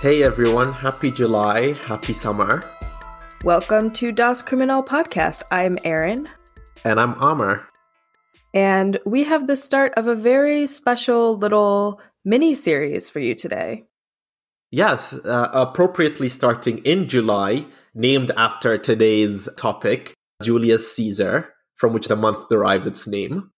Hey everyone, happy July, happy summer. Welcome to Das Criminal Podcast. I'm Erin. And I'm Amar. And we have the start of a very special little mini-series for you today. Yes, appropriately starting in July, named after today's topic, Julius Caesar, from which the month derives its name.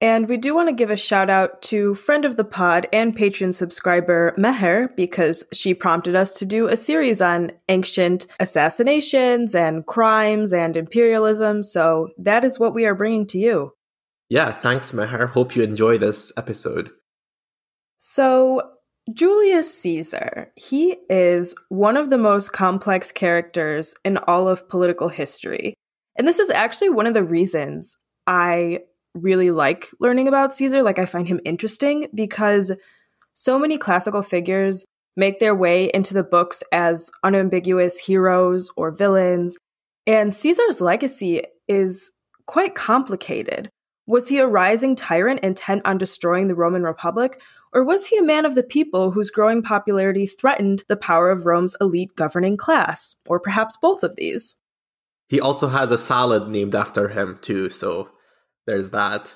And we do want to give a shout out to friend of the pod and Patreon subscriber Meher, because she prompted us to do a series on ancient assassinations and crimes and imperialism. So that is what we are bringing to you. Yeah, thanks Meher. Hope you enjoy this episode. So Julius Caesar, he is one of the most complex characters in all of political history. And this is actually one of the reasons I really like learning about Caesar. Like, I find him interesting because so many classical figures make their way into the books as unambiguous heroes or villains. And Caesar's legacy is quite complicated. Was he a rising tyrant intent on destroying the Roman Republic? Or was he a man of the people whose growing popularity threatened the power of Rome's elite governing class? Or perhaps both of these? He also has a salad named after him too, so there's that.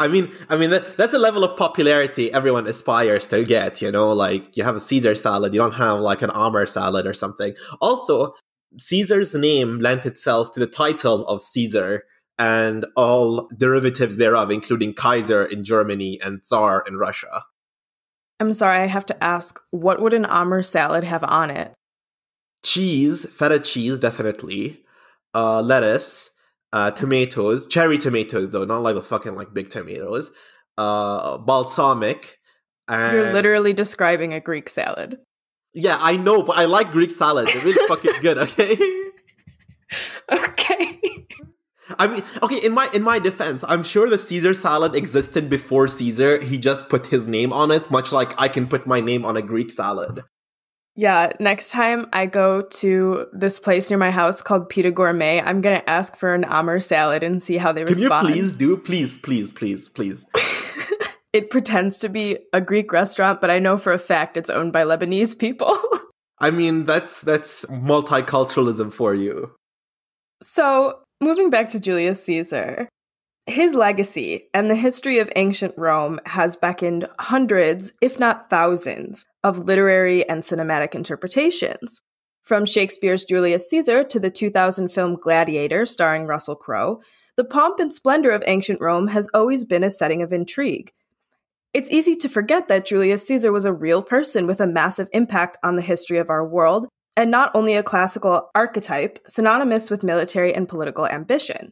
I mean that's a level of popularity everyone aspires to get, you know, like you have a Caesar salad, you don't have like an Amar salad or something. Also, Caesar's name lent itself to the title of Caesar and all derivatives thereof, including Kaiser in Germany and Tsar in Russia. I'm sorry, I have to ask, what would an Amar salad have on it? Cheese, feta cheese, definitely. Lettuce. Tomatoes, cherry tomatoes though, not like the fucking like big tomatoes, balsamic. And you're literally describing a Greek salad. Yeah, I know, but I like Greek salads. It is fucking good, okay? Okay. I mean, okay, in my defense, I'm sure the Caesar salad existed before Caesar. He just put his name on it, much like I can put my name on a Greek salad. Yeah, next time I go to this place near my house called Pita Gourmet, I'm going to ask for an Amar salad and see how they respond. Can you please do? Please, please, please, please. It pretends to be a Greek restaurant, but I know for a fact it's owned by Lebanese people. I mean, that's multiculturalism for you. So, moving back to Julius Caesar, his legacy and the history of ancient Rome has beckoned hundreds, if not thousands, of literary and cinematic interpretations. From Shakespeare's Julius Caesar to the 2000 film Gladiator, starring Russell Crowe, the pomp and splendor of ancient Rome has always been a setting of intrigue. It's easy to forget that Julius Caesar was a real person with a massive impact on the history of our world, and not only a classical archetype synonymous with military and political ambition.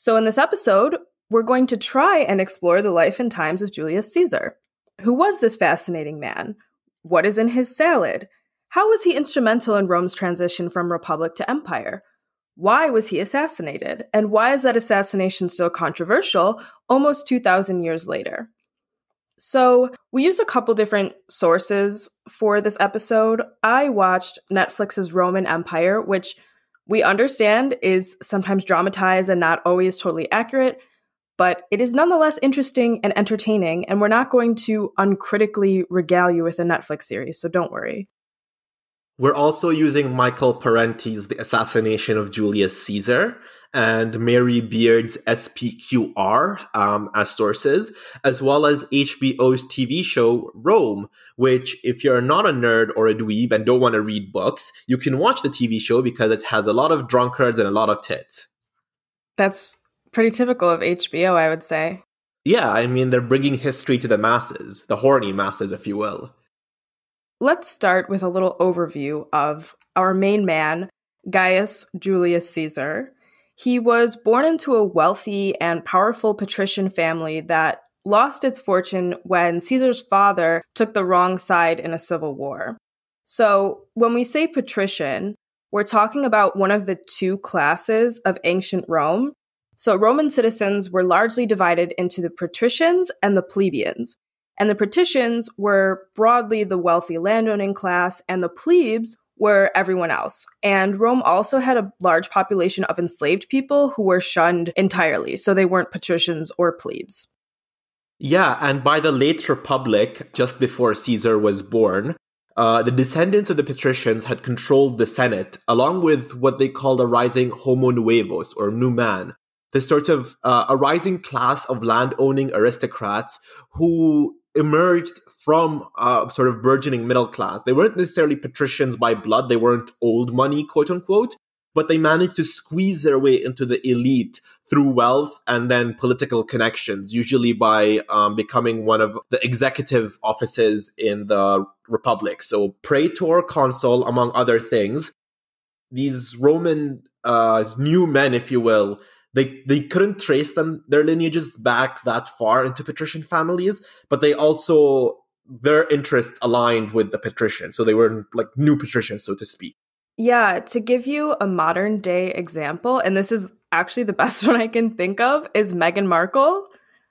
So in this episode, we're going to try and explore the life and times of Julius Caesar. Who was this fascinating man? What is in his salad? How was he instrumental in Rome's transition from republic to empire? Why was he assassinated? And why is that assassination still controversial almost 2,000 years later? So we use a couple different sources for this episode. I watched Netflix's Roman Empire, which we understand is sometimes dramatized and not always totally accurate, but it is nonetheless interesting and entertaining, and we're not going to uncritically regale you with a Netflix series, so don't worry. We're also using Michael Parenti's The Assassination of Julius Caesar and Mary Beard's SPQR as sources, as well as HBO's TV show Rome, which if you're not a nerd or a dweeb and don't want to read books, you can watch the TV show because it has a lot of drunkards and a lot of tits. That's pretty typical of HBO, I would say. Yeah, I mean, they're bringing history to the masses, the horny masses, if you will. Let's start with a little overview of our main man, Gaius Julius Caesar. He was born into a wealthy and powerful patrician family that lost its fortune when Caesar's father took the wrong side in a civil war. So when we say patrician, we're talking about one of the two classes of ancient Rome. So Roman citizens were largely divided into the patricians and the plebeians. And the patricians were broadly the wealthy landowning class, and the plebes were everyone else. And Rome also had a large population of enslaved people who were shunned entirely, so they weren't patricians or plebes. Yeah, and by the late Republic, just before Caesar was born, the descendants of the patricians had controlled the Senate, along with what they called a rising homo nuevos, or new man, the sort of a rising class of land-owning aristocrats who emerged from a sort of burgeoning middle class. They weren't necessarily patricians by blood. They weren't old money, quote-unquote, but they managed to squeeze their way into the elite through wealth and then political connections, usually by becoming one of the executive offices in the Republic. So praetor, consul, among other things. These Roman new men, if you will, they couldn't trace their lineages back that far into patrician families, but they also, their interests aligned with the patrician. So they were like new patricians, so to speak. Yeah, to give you a modern day example, and this is actually the best one I can think of, is Meghan Markle.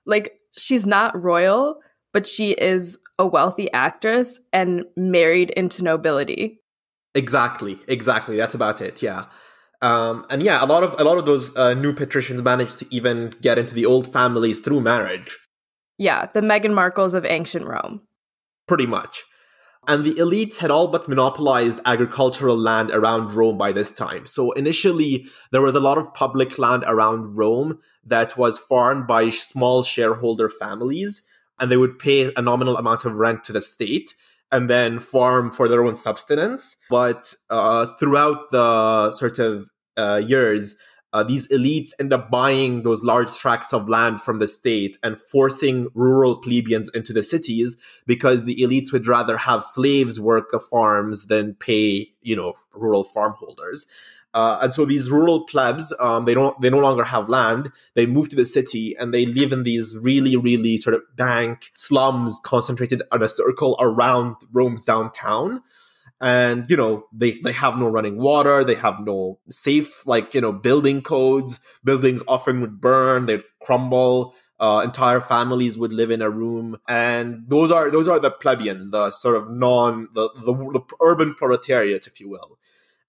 Like, she's not royal, but she is a wealthy actress and married into nobility. Exactly. That's about it. Yeah. And yeah, a lot of those new patricians managed to even get into the old families through marriage. Yeah, the Meghan Markles of ancient Rome. Pretty much. And the elites had all but monopolized agricultural land around Rome by this time. So initially, there was a lot of public land around Rome that was farmed by small shareholder families, and they would pay a nominal amount of rent to the state and then farm for their own subsistence. But throughout the sort of years, these elites end up buying those large tracts of land from the state and forcing rural plebeians into the cities, because the elites would rather have slaves work the farms than pay, rural farmholders. And so these rural plebs, they no longer have land. They move to the city and they live in these really, really sort of dank slums concentrated on a circle around Rome's downtown. And, they have no running water. They have no safe, building codes. Buildings often would burn. They'd crumble. Entire families would live in a room. And those are the plebeians, the sort of the urban proletariat, if you will.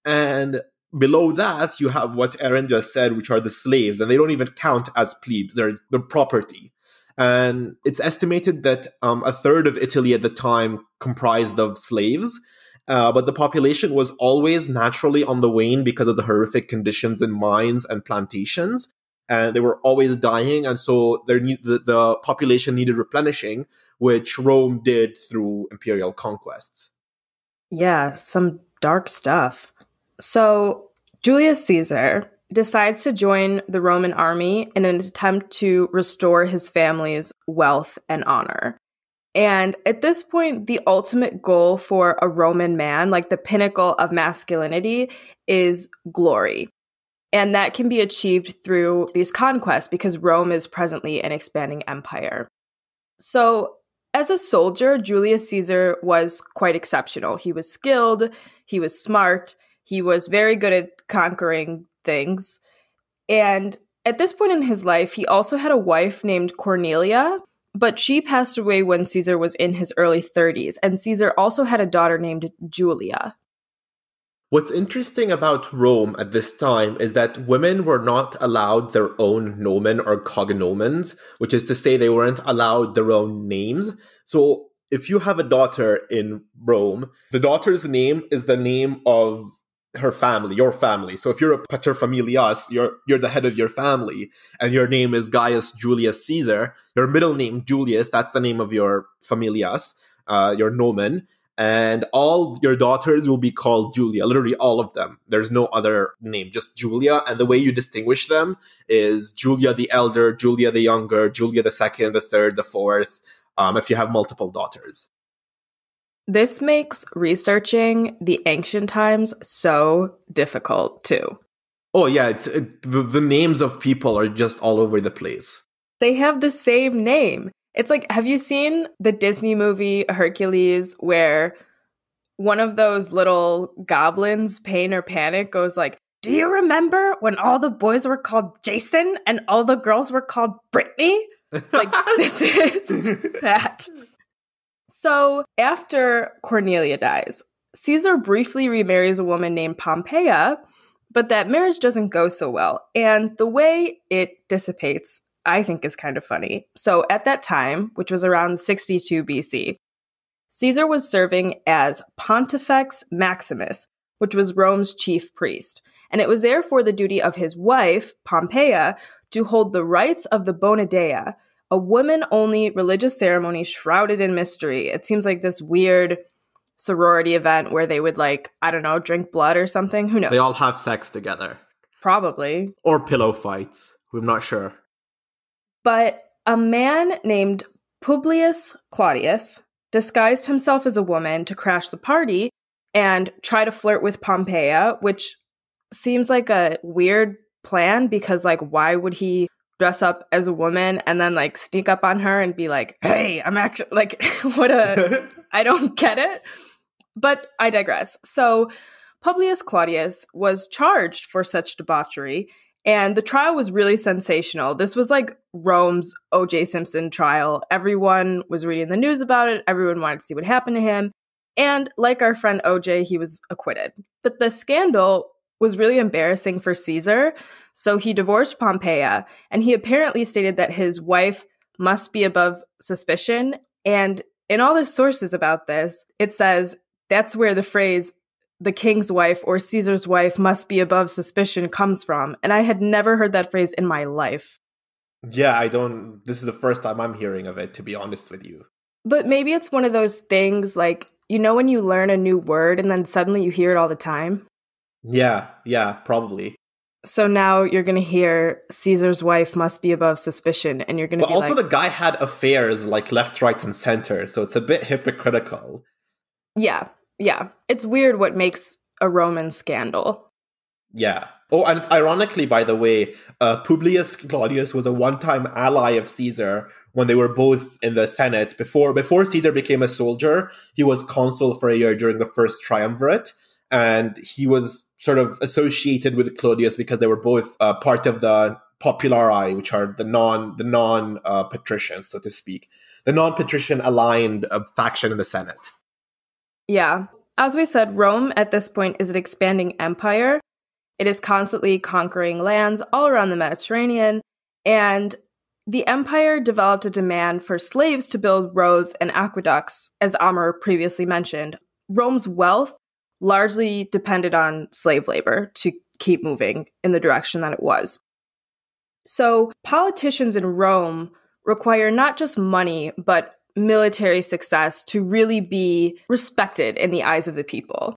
And below that, you have what Erin just said, which are the slaves. And they don't even count as plebes. They're property. And it's estimated that a third of Italy at the time comprised of slaves. But the population was always naturally on the wane because of the horrific conditions in mines and plantations. And they were always dying. And so the population needed replenishing, which Rome did through imperial conquests. Yeah, some dark stuff. So Julius Caesar decides to join the Roman army in an attempt to restore his family's wealth and honor. And at this point, the ultimate goal for a Roman man, like the pinnacle of masculinity, is glory. And that can be achieved through these conquests, because Rome is presently an expanding empire. So as a soldier, Julius Caesar was quite exceptional. He was skilled, he was smart, he was very good at conquering things. And at this point in his life, he also had a wife named Cornelia, but she passed away when Caesar was in his early 30s, and Caesar also had a daughter named Julia. What's interesting about Rome at this time is that women were not allowed their own nomen or cognomens, which is to say they weren't allowed their own names. So if you have a daughter in Rome, the daughter's name is the name of her family, your family. So if you're a paterfamilias, you're the head of your family, and your name is Gaius Julius Caesar, your middle name Julius, that's the name of your familias, your nomen, and all your daughters will be called Julia, literally all of them. There's no other name, just Julia, and the way you distinguish them is Julia the elder, Julia the younger, Julia the second, the third, the fourth, if you have multiple daughters. This makes researching the ancient times so difficult, too. Oh, yeah. The names of people are just all over the place. They have the same name. It's like, have you seen the Disney movie Hercules, where one of those little goblins, Pain or Panic, goes like, "Do you remember when all the boys were called Jason and all the girls were called Brittany?" Like, this is that. So after Cornelia dies, Caesar briefly remarries a woman named Pompeia, but that marriage doesn't go so well, and the way it dissipates I think is kind of funny. So at that time, which was around 62 BC, Caesar was serving as Pontifex Maximus, which was Rome's chief priest. And it was therefore the duty of his wife, Pompeia, to hold the rites of the Bonedea, a woman-only religious ceremony shrouded in mystery. It seems like this weird sorority event where they would, like, I don't know, drink blood or something. Who knows? They all have sex together. Probably. Or pillow fights. We're not sure. But a man named Publius Clodius disguised himself as a woman to crash the party and try to flirt with Pompeia, which seems like a weird plan because, like, why would he dress up as a woman and then, like, sneak up on her and be like, hey, I'm actually, like, what a, I don't get it. But I digress. So Publius Clodius was charged for such debauchery, and the trial was really sensational. This was like Rome's O.J. Simpson trial. Everyone was reading the news about it. Everyone wanted to see what happened to him. And like our friend O.J., he was acquitted. But the scandal was really embarrassing for Caesar, so he divorced Pompeia, and he apparently stated that his wife must be above suspicion. And in all the sources about this, it says that's where the phrase, the king's wife or Caesar's wife must be above suspicion, comes from. And I had never heard that phrase in my life. Yeah, I don't. This is the first time I'm hearing of it, to be honest with you. But maybe it's one of those things like, you know, when you learn a new word and then suddenly you hear it all the time? Yeah, probably. So now you're going to hear Caesar's wife must be above suspicion, and you're going to be also like, the guy had affairs like left, right, and center, so it's a bit hypocritical. Yeah. It's weird what makes a Roman scandal. Yeah. Oh, and ironically, by the way, Publius Claudius was a one-time ally of Caesar when they were both in the Senate. Before Caesar became a soldier, he was consul for a year during the First Triumvirate, and he was sort of associated with Clodius because they were both part of the popularii, which are the non patricians, so to speak, the non-patrician aligned faction in the Senate. Yeah. As we said, Rome at this point is an expanding empire. It is constantly conquering lands all around the Mediterranean, and the empire developed a demand for slaves to build roads and aqueducts, as Amr previously mentioned. Rome's wealth largely depended on slave labor to keep moving in the direction that it was. So politicians in Rome require not just money, but military success to really be respected in the eyes of the people.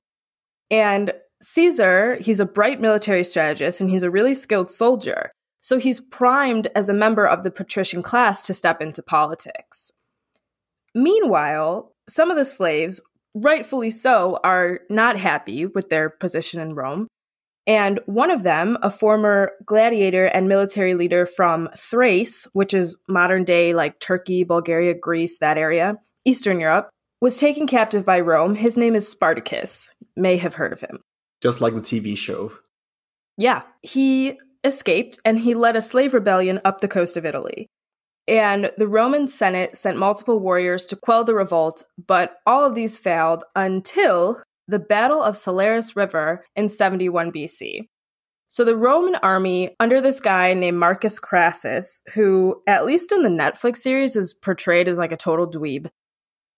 And Caesar, he's a bright military strategist, and he's a really skilled soldier. So he's primed as a member of the patrician class to step into politics. Meanwhile, some of the slaves, rightfully so, are not happy with their position in Rome. And one of them, a former gladiator and military leader from Thrace, which is modern day like Turkey, Bulgaria, Greece, that area, Eastern Europe, was taken captive by Rome. His name is Spartacus. May have heard of him. Just like the TV show. Yeah. He escaped and he led a slave rebellion up the coast of Italy. And the Roman Senate sent multiple warriors to quell the revolt, but all of these failed until the Battle of Solaris River in 71 BC. So the Roman army, under this guy named Marcus Crassus, who at least in the Netflix series is portrayed as like a total dweeb,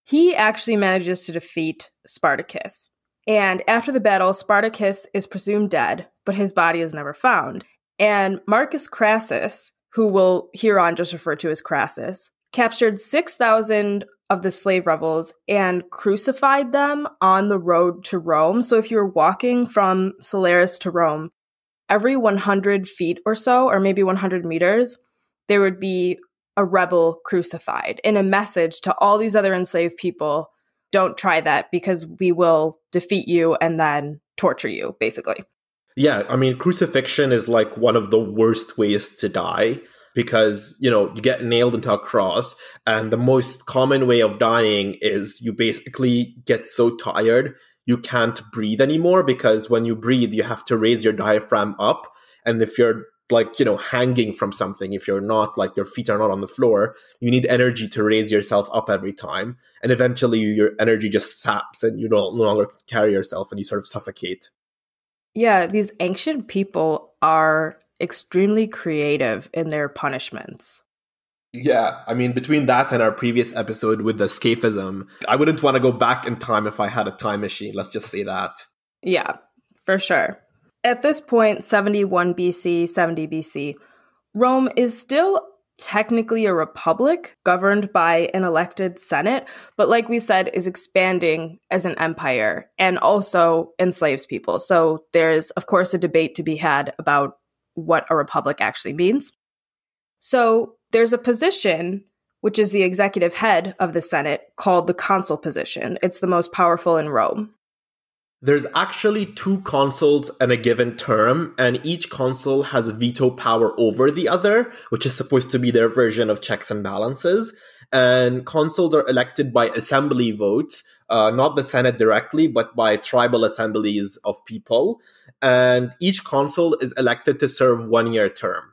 he actually manages to defeat Spartacus. And after the battle, Spartacus is presumed dead, but his body is never found. And Marcus Crassus, who we'll hereon just refer to as Crassus, captured 6,000 of the slave rebels and crucified them on the road to Rome. So if you were walking from Solaris to Rome, every 100 feet or so, or maybe 100 meters, there would be a rebel crucified in a message to all these other enslaved people, don't try that because we will defeat you and then torture you, basically. Yeah, I mean, crucifixion is like one of the worst ways to die because, you know, you get nailed into a cross, and the most common way of dying is you basically get so tired you can't breathe anymore, because when you breathe, you have to raise your diaphragm up. And if you're like, you know, hanging from something, if you're not like your feet are not on the floor, you need energy to raise yourself up every time. And eventually your energy just saps and you don't no longer carry yourself and you sort of suffocate. Yeah, these ancient people are extremely creative in their punishments. Yeah, I mean, between that and our previous episode with the scaphism, I wouldn't want to go back in time if I had a time machine. Let's just say that. Yeah, for sure. At this point, 71 BC, 70 BC, Rome is still technically a republic governed by an elected Senate, but like we said, is expanding as an empire and also enslaves people. So there's, of course, a debate to be had about what a republic actually means. So there's a position, which is the executive head of the Senate, called the consul position. It's the most powerful in Rome. There's actually two consuls in a given term, and each consul has veto power over the other, which is supposed to be their version of checks and balances. And consuls are elected by assembly votes, not the Senate directly, but by tribal assemblies of people. And each consul is elected to serve one-year term.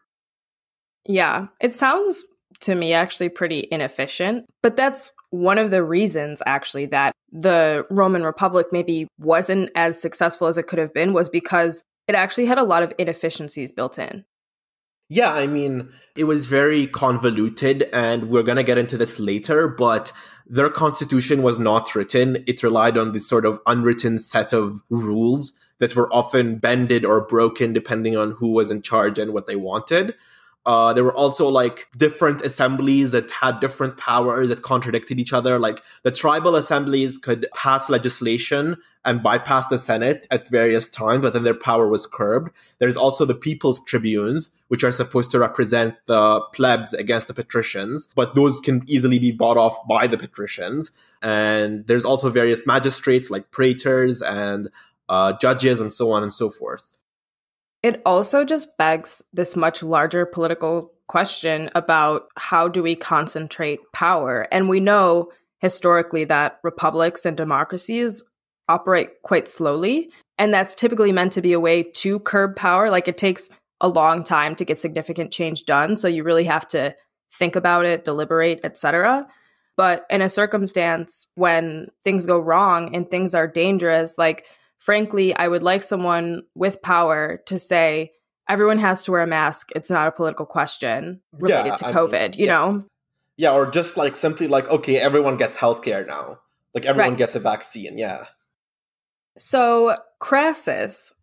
Yeah, it sounds to me actually pretty inefficient, but that's one of the reasons actually that the Roman Republic maybe wasn't as successful as it could have been was because it actually had a lot of inefficiencies built in. Yeah, I mean, it was very convoluted, and we're going to get into this later, but their constitution was not written. It relied on this sort of unwritten set of rules that were often bended or broken depending on who was in charge and what they wanted. There were also like different assemblies that had different powers that contradicted each other. Like the tribal assemblies could pass legislation and bypass the Senate at various times, but then their power was curbed. There's also the people's tribunes, which are supposed to represent the plebs against the patricians, but those can easily be bought off by the patricians. And there's also various magistrates like praetors and judges and so on and so forth. It also just begs this much larger political question about how do we concentrate power? And we know historically that republics and democracies operate quite slowly, and that's typically meant to be a way to curb power. Like it takes a long time to get significant change done, so you really have to think about it, deliberate, etc. But in a circumstance when things go wrong and things are dangerous, like frankly, I would like someone with power to say, everyone has to wear a mask. It's not a political question related to COVID, you know? Yeah, or just like simply like, okay, everyone gets healthcare now. Like everyone gets a vaccine, yeah. So Crassus,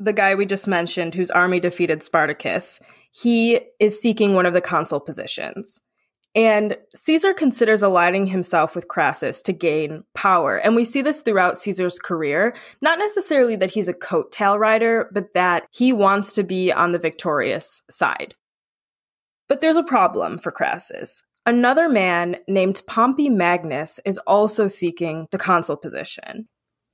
the guy we just mentioned whose army defeated Spartacus, he is seeking one of the consul positions. And Caesar considers aligning himself with Crassus to gain power. And we see this throughout Caesar's career, not necessarily that he's a coattail rider, but that he wants to be on the victorious side. But there's a problem for Crassus. Another man named Pompey Magnus is also seeking the consul position.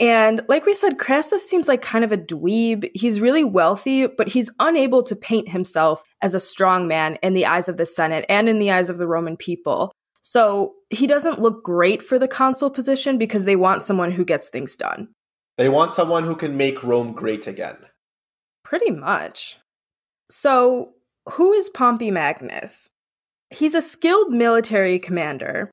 And like we said, Crassus seems like kind of a dweeb. He's really wealthy, but he's unable to paint himself as a strong man in the eyes of the Senate and in the eyes of the Roman people. So he doesn't look great for the consul position because they want someone who gets things done. They want someone who can make Rome great again. Pretty much. So who is Pompey Magnus? He's a skilled military commander.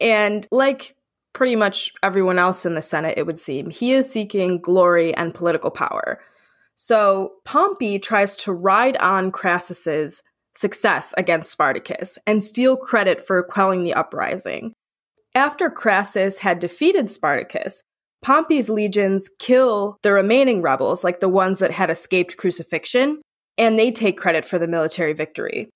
And like pretty much everyone else in the Senate, it would seem, he is seeking glory and political power. So Pompey tries to ride on Crassus's success against Spartacus and steal credit for quelling the uprising. After Crassus had defeated Spartacus, Pompey's legions kill the remaining rebels, like the ones that had escaped crucifixion, and they take credit for the military victory.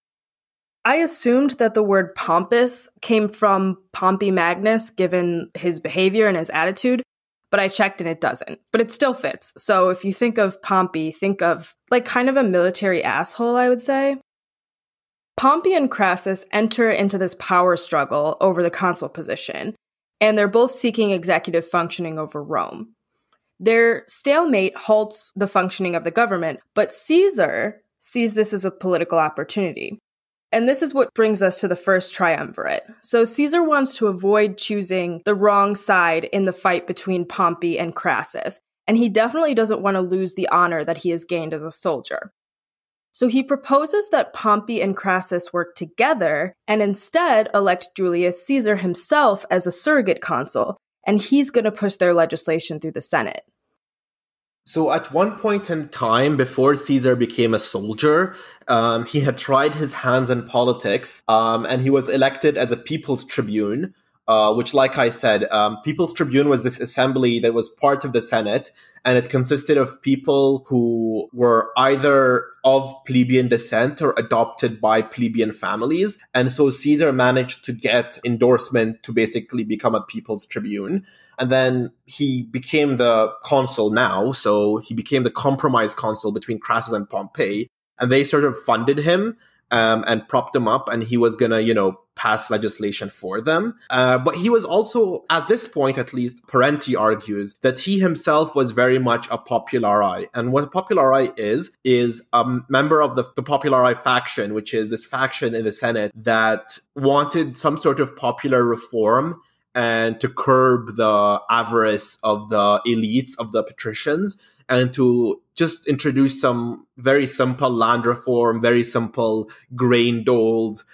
I assumed that the word pompous came from Pompey Magnus, given his behavior and his attitude, but I checked and it doesn't. But it still fits. So if you think of Pompey, think of like kind of a military asshole, I would say. Pompey and Crassus enter into this power struggle over the consul position, and they're both seeking executive functioning over Rome. Their stalemate halts the functioning of the government, but Caesar sees this as a political opportunity. And this is what brings us to the First Triumvirate. So Caesar wants to avoid choosing the wrong side in the fight between Pompey and Crassus, and he definitely doesn't want to lose the honor that he has gained as a soldier. So he proposes that Pompey and Crassus work together and instead elect Julius Caesar himself as a surrogate consul, and he's going to push their legislation through the Senate. So at one point in time, before Caesar became a soldier, he had tried his hands in politics, and he was elected as a people's tribune, which, like I said, people's tribune was this assembly that was part of the Senate, and it consisted of people who were either of plebeian descent or adopted by plebeian families. And so Caesar managed to get endorsement to basically become a people's tribune. And then he became the consul now. So he became the compromise consul between Crassus and Pompey. And they sort of funded him and propped him up. And he was going to, you know, pass legislation for them. But he was also, at this point at least, Parenti argues that he himself was very much a populari. And what a populari is a member of the populari faction, which is this faction in the Senate that wanted some sort of popular reform and to curb the avarice of the elites, of the patricians, and to just introduce some very simple land reform, very simple grain doles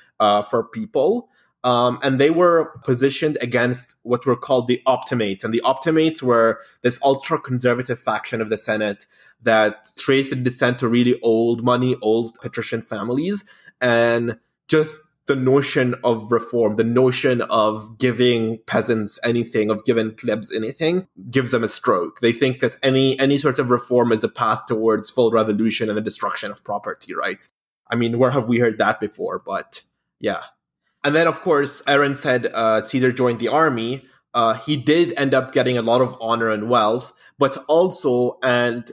for people. And they were positioned against what were called the optimates. And the optimates were this ultra-conservative faction of the Senate that traced descent to really old money, old patrician families, and just the notion of reform, the notion of giving peasants anything, of giving plebs anything, gives them a stroke. They think that any sort of reform is the path towards full revolution and the destruction of property rights. I mean, where have we heard that before? But yeah. And then, of course, Aaron said Caesar joined the army. He did end up getting a lot of honor and wealth, but also, and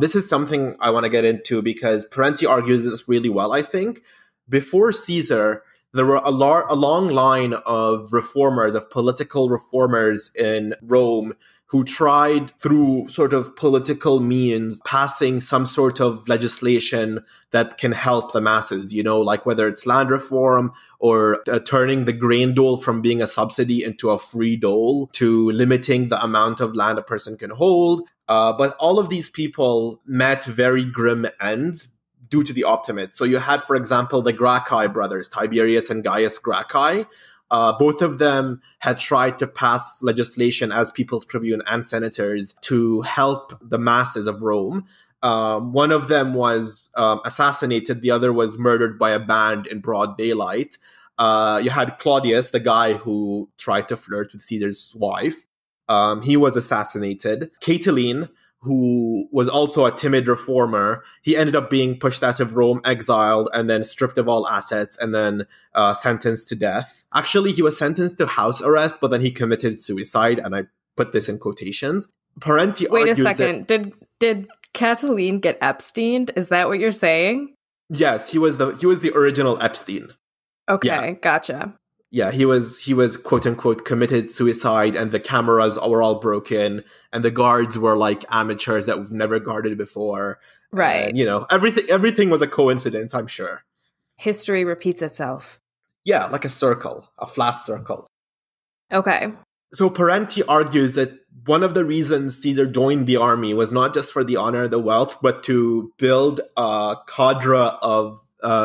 this is something I want to get into because Parenti argues this really well, I think. Before Caesar, there were a long line of reformers, of political reformers in Rome who tried through sort of political means passing some sort of legislation that can help the masses, you know, like whether it's land reform or turning the grain dole from being a subsidy into a free dole, to limiting the amount of land a person can hold. But all of these people met very grim ends due to the optimates. So you had, for example, the Gracchi brothers, Tiberius and Gaius Gracchi. Both of them had tried to pass legislation as people's tribune and senators to help the masses of Rome. One of them was assassinated. The other was murdered by a band in broad daylight. You had Claudius, the guy who tried to flirt with Caesar's wife. He was assassinated. Catiline, who was also a timid reformer, he ended up being pushed out of Rome, exiled, and then stripped of all assets, and then sentenced to death. Actually, he was sentenced to house arrest, but then he committed suicide, and I put this in quotations. Parenti argued. Wait a second. Did Catiline get Epsteined? Is that what you're saying? Yes, he was the original Epstein. Okay, yeah. Gotcha. Yeah, he was quote unquote committed suicide, and the cameras were all broken, and the guards were like amateurs that we've never guarded before. Right. And, you know, everything was a coincidence, I'm sure. History repeats itself. Yeah, like a circle, a flat circle. Okay. So Parenti argues that one of the reasons Caesar joined the army was not just for the honor and the wealth, but to build a cadre of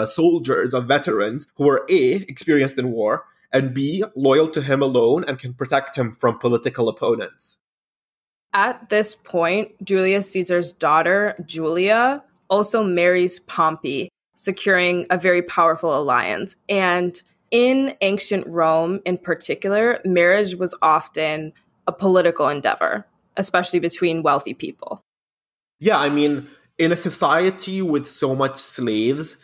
soldiers, of veterans who were A, experienced in war, and B, loyal to him alone and can protect him from political opponents. At this point, Julius Caesar's daughter, Julia, also marries Pompey, securing a very powerful alliance. And in ancient Rome in particular, marriage was often a political endeavor, especially between wealthy people. Yeah, I mean, in a society with so much slaves,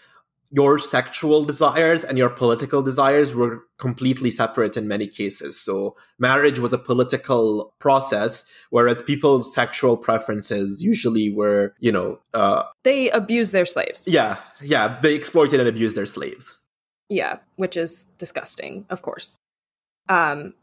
your sexual desires and your political desires were completely separate in many cases. So marriage was a political process, whereas people's sexual preferences usually were, you know... they abused their slaves. Yeah. They exploited and abused their slaves. Yeah, which is disgusting, of course. But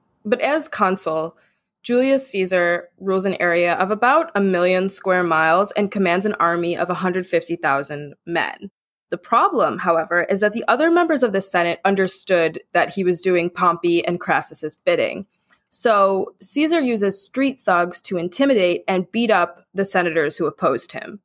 as consul, Julius Caesar rules an area of about 1 million square miles and commands an army of 150,000 men. The problem, however, is that the other members of the Senate understood that he was doing Pompey and Crassus's bidding. So Caesar uses street thugs to intimidate and beat up the senators who opposed him.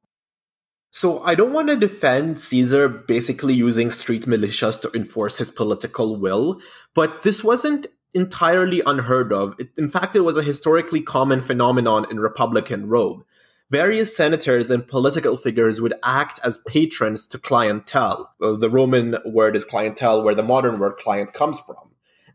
So I don't want to defend Caesar basically using street militias to enforce his political will, but this wasn't entirely unheard of. In fact, it was a historically common phenomenon in Republican Rome. various senators and political figures would act as patrons to clientele. The Roman word is clientele, where the modern word client comes from.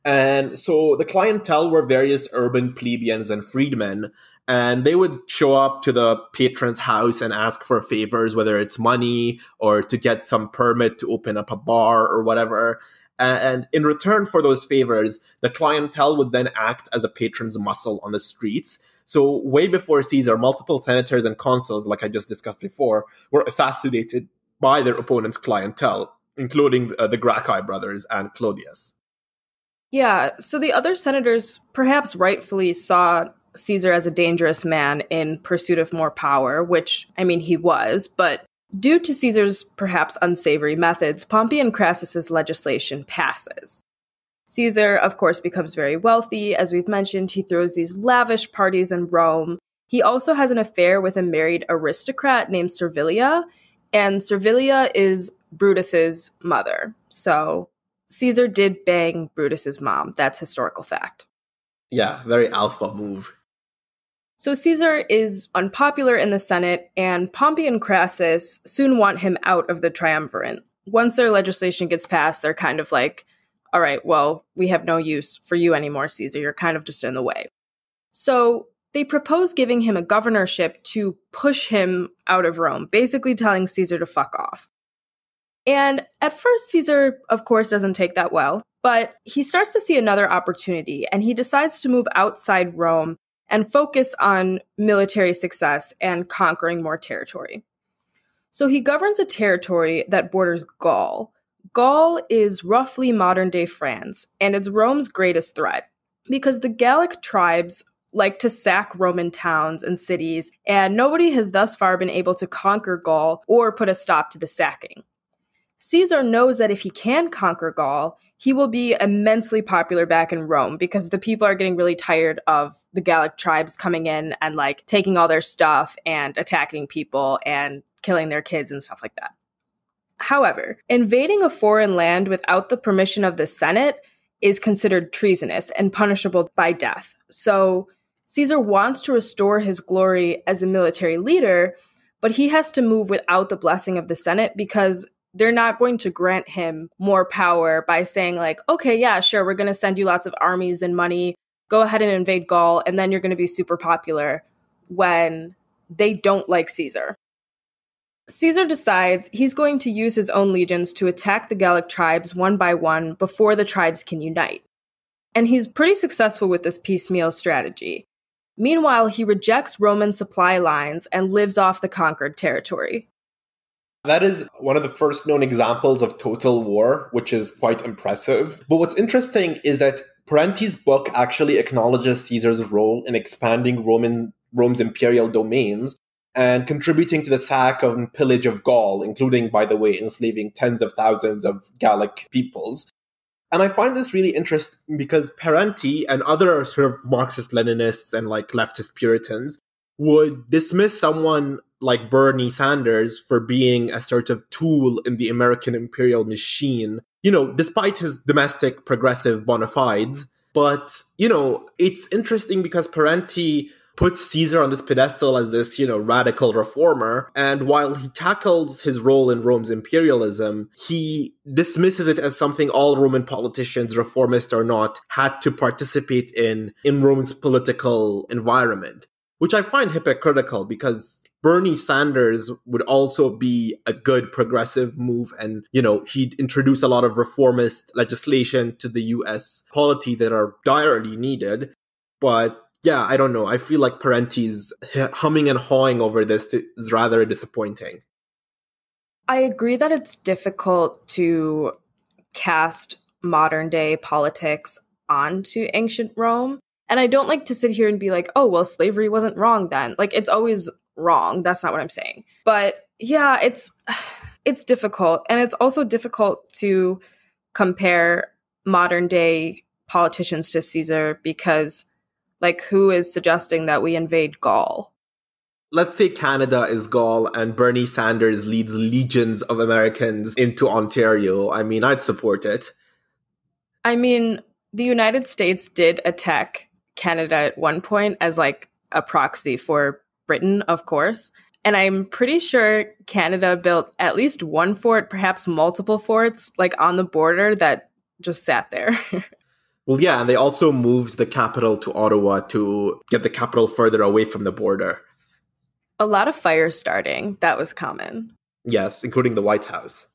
And so the clientele were various urban plebeians and freedmen, and they would show up to the patron's house and ask for favors, whether it's money or to get some permit to open up a bar or whatever. And in return for those favors, the clientele would then act as the patron's muscle on the streets. So way before Caesar, multiple senators and consuls, like I just discussed before, were assassinated by their opponent's clientele, including the Gracchi brothers and Clodius. Yeah, so the other senators perhaps rightfully saw Caesar as a dangerous man in pursuit of more power, which, I mean, he was, but due to Caesar's perhaps unsavory methods, Pompey and Crassus's legislation passes. Caesar, of course, becomes very wealthy. As we've mentioned, he throws these lavish parties in Rome. He also has an affair with a married aristocrat named Servilia, and Servilia is Brutus's mother, so Caesar did bang Brutus's mom. That's historical fact. Yeah, very alpha move. So Caesar is unpopular in the Senate, and Pompey and Crassus soon want him out of the triumvirate. Once their legislation gets passed, they're kind of like, all right, well, we have no use for you anymore, Caesar. You're kind of just in the way. So they propose giving him a governorship to push him out of Rome, basically telling Caesar to fuck off. And at first, Caesar, of course, doesn't take that well, but he starts to see another opportunity, and he decides to move outside Rome and focus on military success and conquering more territory. So he governs a territory that borders Gaul. Gaul is roughly modern-day France, and it's Rome's greatest threat, because the Gallic tribes like to sack Roman towns and cities, and nobody has thus far been able to conquer Gaul or put a stop to the sacking. Caesar knows that if he can conquer Gaul, he will be immensely popular back in Rome because the people are getting really tired of the Gallic tribes coming in and like taking all their stuff and attacking people and killing their kids and stuff like that. However, invading a foreign land without the permission of the Senate is considered treasonous and punishable by death. So Caesar wants to restore his glory as a military leader, but he has to move without the blessing of the Senate because they're not going to grant him more power by saying like, okay, yeah, sure, we're going to send you lots of armies and money. Go ahead and invade Gaul, and then you're going to be super popular, when they don't like Caesar. Caesar decides he's going to use his own legions to attack the Gallic tribes one by one before the tribes can unite. And he's pretty successful with this piecemeal strategy. Meanwhile, he rejects Roman supply lines and lives off the conquered territory. That is one of the first known examples of total war, which is quite impressive. But what's interesting is that Parenti's book actually acknowledges Caesar's role in expanding Rome's imperial domains and contributing to the sack and pillage of Gaul, including, by the way, enslaving tens of thousands of Gallic peoples. And I find this really interesting because Parenti and other sort of Marxist-Leninists and like leftist Puritans would dismiss someone like Bernie Sanders for being a sort of tool in the American imperial machine, you know, despite his domestic progressive bona fides. But, you know, it's interesting because Parenti puts Caesar on this pedestal as this, you know, radical reformer. And while he tackles his role in Rome's imperialism, he dismisses it as something all Roman politicians, reformist or not, had to participate in Rome's political environment, which I find hypocritical because Bernie Sanders would also be a good progressive move. And, you know, he'd introduce a lot of reformist legislation to the U.S. polity that are direly needed. But yeah, I don't know. I feel like Parenti's humming and hawing over this is rather disappointing. I agree that it's difficult to cast modern day politics onto ancient Rome. And I don't like to sit here and be like, oh, well, slavery wasn't wrong then. Like, it's always wrong. That's not what I'm saying. But yeah, it's difficult. And it's also difficult to compare modern day politicians to Caesar because, like, who is suggesting that we invade Gaul? Let's say Canada is Gaul and Bernie Sanders leads legions of Americans into Ontario. I mean, I'd support it. I mean, the United States did attack Canada at one point as like a proxy for Britain, of course. And I'm pretty sure Canada built at least one fort, perhaps multiple forts, like on the border that just sat there. Well, yeah, and they also moved the capital to Ottawa to get the capital further away from the border. A lot of fire starting. That was common. Yes, including the White House.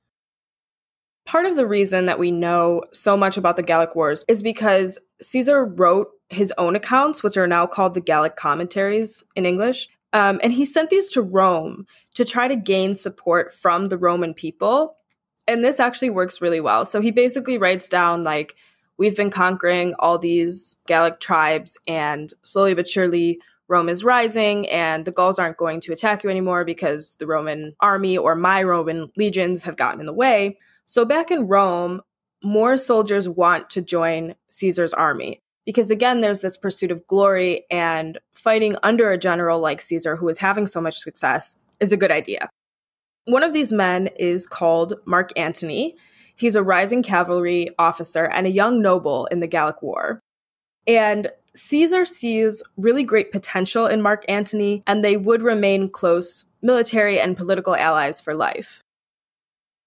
Part of the reason that we know so much about the Gallic Wars is because Caesar wrote his own accounts, which are now called the Gallic Commentaries in English. And he sent these to Rome to try to gain support from the Roman people. And this actually works really well. So he basically writes down, like, we've been conquering all these Gallic tribes, and slowly but surely Rome is rising, and the Gauls aren't going to attack you anymore because the Roman army or my Roman legions have gotten in the way. So back in Rome, more soldiers want to join Caesar's army because, again, there's this pursuit of glory, and fighting under a general like Caesar who is having so much success is a good idea. One of these men is called Mark Antony. He's a rising cavalry officer and a young noble in the Gallic War. And Caesar sees really great potential in Mark Antony, and they would remain close military and political allies for life.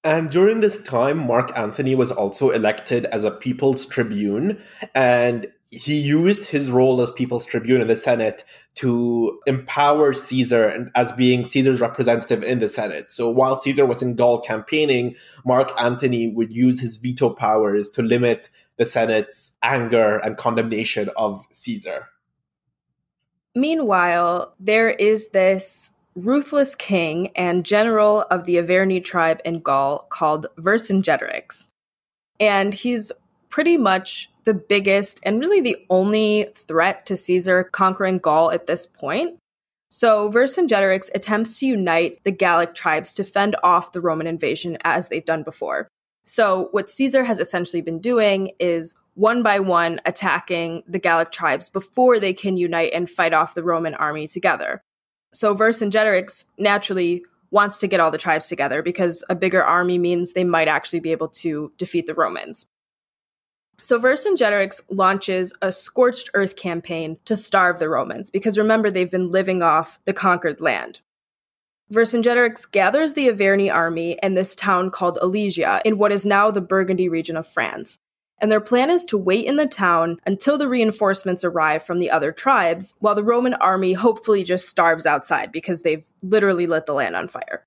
And during this time, Mark Antony was also elected as a people's tribune, and he used his role as people's tribune in the Senate to empower Caesar as being Caesar's representative in the Senate. So while Caesar was in Gaul campaigning, Mark Antony would use his veto powers to limit the Senate's anger and condemnation of Caesar. Meanwhile, there is this ruthless king and general of the Averni tribe in Gaul called Vercingetorix. And he's pretty much the biggest and really the only threat to Caesar conquering Gaul at this point. So Vercingetorix attempts to unite the Gallic tribes to fend off the Roman invasion as they've done before. So what Caesar has essentially been doing is one by one attacking the Gallic tribes before they can unite and fight off the Roman army together. So Vercingetorix naturally wants to get all the tribes together because a bigger army means they might actually be able to defeat the Romans. So Vercingetorix launches a scorched earth campaign to starve the Romans because, remember, they've been living off the conquered land. Vercingetorix gathers the Averni army in this town called Alesia in what is now the Burgundy region of France. And their plan is to wait in the town until the reinforcements arrive from the other tribes, while the Roman army hopefully just starves outside because they've literally lit the land on fire.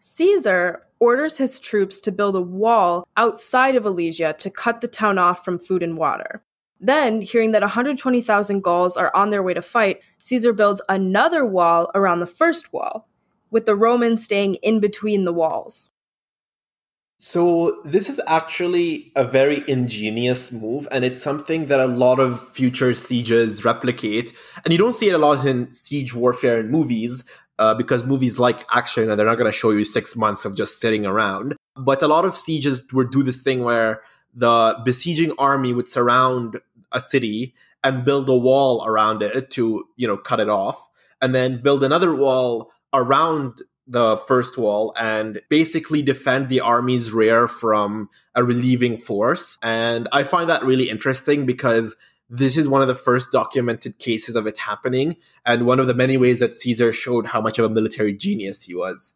Caesar orders his troops to build a wall outside of Alesia to cut the town off from food and water. Then, hearing that 120,000 Gauls are on their way to fight, Caesar builds another wall around the first wall, with the Romans staying in between the walls. So this is actually a very ingenious move, and it's something that a lot of future sieges replicate. And you don't see it a lot in siege warfare in movies, because movies like action, and they're not going to show you 6 months of just sitting around. But a lot of sieges would do this thing where the besieging army would surround a city and build a wall around it to, cut it off, and then build another wall around the first wall and basically defend the army's rear from a relieving force. And I find that really interesting because this is one of the first documented cases of it happening, and one of the many ways that Caesar showed how much of a military genius he was.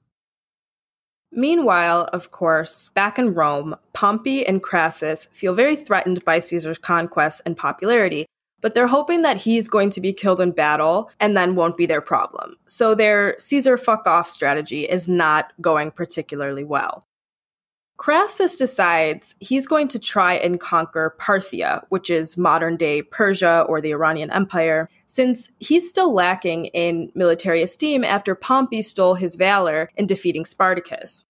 Meanwhile, of course, back in Rome, Pompey and Crassus feel very threatened by Caesar's conquests and popularity, but they're hoping that he's going to be killed in battle and then won't be their problem. So their Caesar fuck off strategy is not going particularly well. Crassus decides he's going to try and conquer Parthia, which is modern-day Persia or the Iranian Empire, since he's still lacking in military esteem after Pompey stole his valor in defeating Spartacus.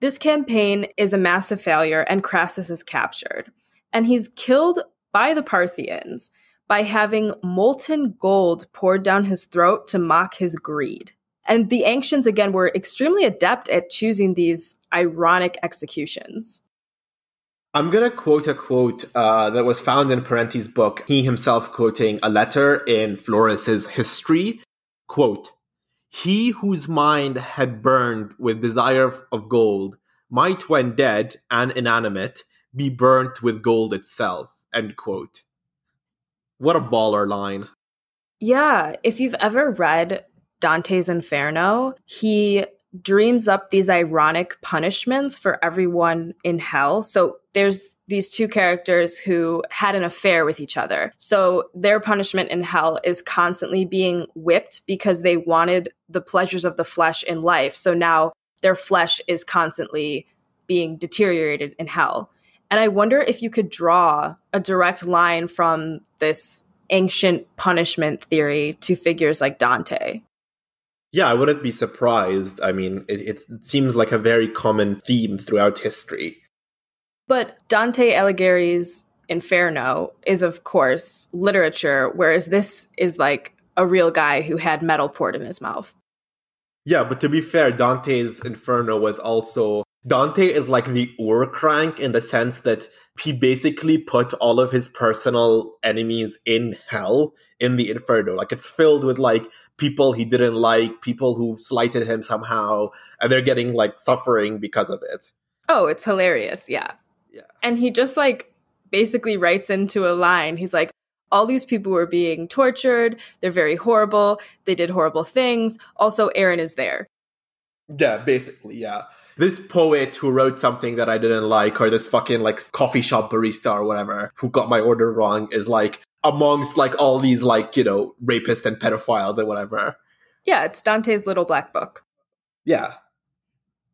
This campaign is a massive failure, and Crassus is captured. And he's killed by the Parthians by having molten gold poured down his throat to mock his greed. And the ancients, again, were extremely adept at choosing these ironic executions. I'm going to quote a quote that was found in Parenti's book, he himself quoting a letter in Florus's history. Quote, "He whose mind had burned with desire of gold might, when dead and inanimate, be burnt with gold itself." End quote. What a baller line. Yeah, if you've ever read Dante's Inferno, he dreams up these ironic punishments for everyone in hell. So there's these two characters who had an affair with each other. So their punishment in hell is constantly being whipped because they wanted the pleasures of the flesh in life. So now their flesh is constantly being deteriorated in hell. And I wonder if you could draw a direct line from this ancient punishment theory to figures like Dante. Yeah, I wouldn't be surprised. I mean, it seems like a very common theme throughout history. But Dante Alighieri's Inferno is, of course, literature, whereas this is like a real guy who had metal poured in his mouth. Yeah, but to be fair, Dante's Inferno was also... Dante is like the Urcrank in the sense that he basically put all of his personal enemies in hell in the Inferno. Like, it's filled with, like, people he didn't like, people who slighted him somehow, and they're getting, like, suffering because of it. Oh, it's hilarious, yeah. Yeah. And he just, like, basically writes into a line. He's like, all these people were being tortured, they're very horrible, they did horrible things, also Aaron is there. Yeah, basically, yeah. This poet who wrote something that I didn't like, or this fucking, like, coffee shop barista or whatever who got my order wrong is, like, amongst, like, all these, like, you know, rapists and pedophiles and whatever. Yeah, it's Dante's little black book. Yeah.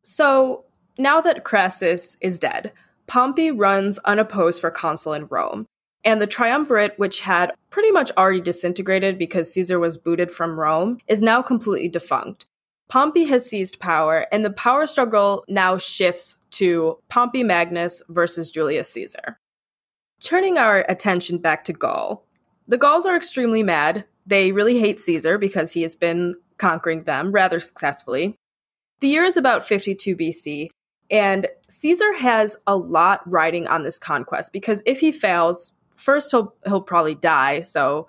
So now that Crassus is dead, Pompey runs unopposed for consul in Rome. And the triumvirate, which had pretty much already disintegrated because Caesar was booted from Rome, is now completely defunct. Pompey has seized power, and the power struggle now shifts to Pompey Magnus versus Julius Caesar. Turning our attention back to Gaul, the Gauls are extremely mad. They really hate Caesar because he has been conquering them rather successfully. The year is about 52 BC, and Caesar has a lot riding on this conquest because if he fails, first he'll probably die, so,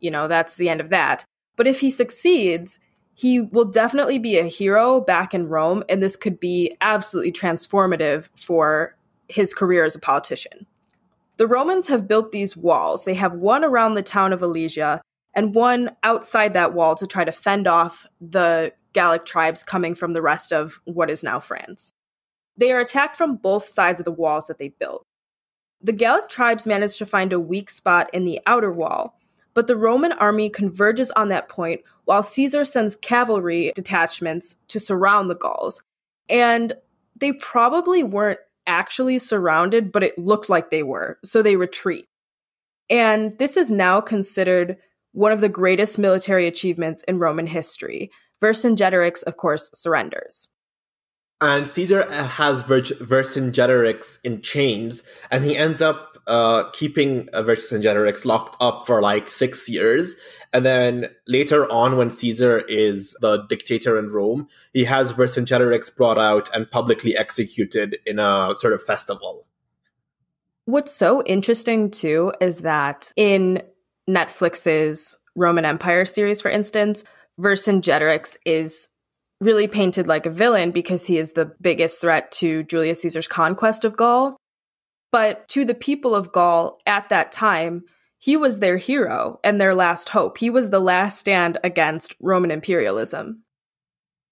you know, that's the end of that. But if he succeeds, he will definitely be a hero back in Rome, and this could be absolutely transformative for his career as a politician. The Romans have built these walls. They have one around the town of Alesia and one outside that wall to try to fend off the Gallic tribes coming from the rest of what is now France. They are attacked from both sides of the walls that they built. The Gallic tribes manage to find a weak spot in the outer wall, but the Roman army converges on that point while Caesar sends cavalry detachments to surround the Gauls. And they probably weren't actually surrounded, but it looked like they were, so they retreat. And this is now considered one of the greatest military achievements in Roman history. Vercingetorix, of course, surrenders. And Caesar has Vercingetorix in chains, and he ends up keeping Vercingetorix locked up for like 6 years. And then later on, when Caesar is the dictator in Rome, he has Vercingetorix brought out and publicly executed in a sort of festival. What's so interesting, too, is that in Netflix's Roman Empire series, for instance, Vercingetorix is really painted like a villain because he is the biggest threat to Julius Caesar's conquest of Gaul. But to the people of Gaul at that time, he was their hero and their last hope. He was the last stand against Roman imperialism.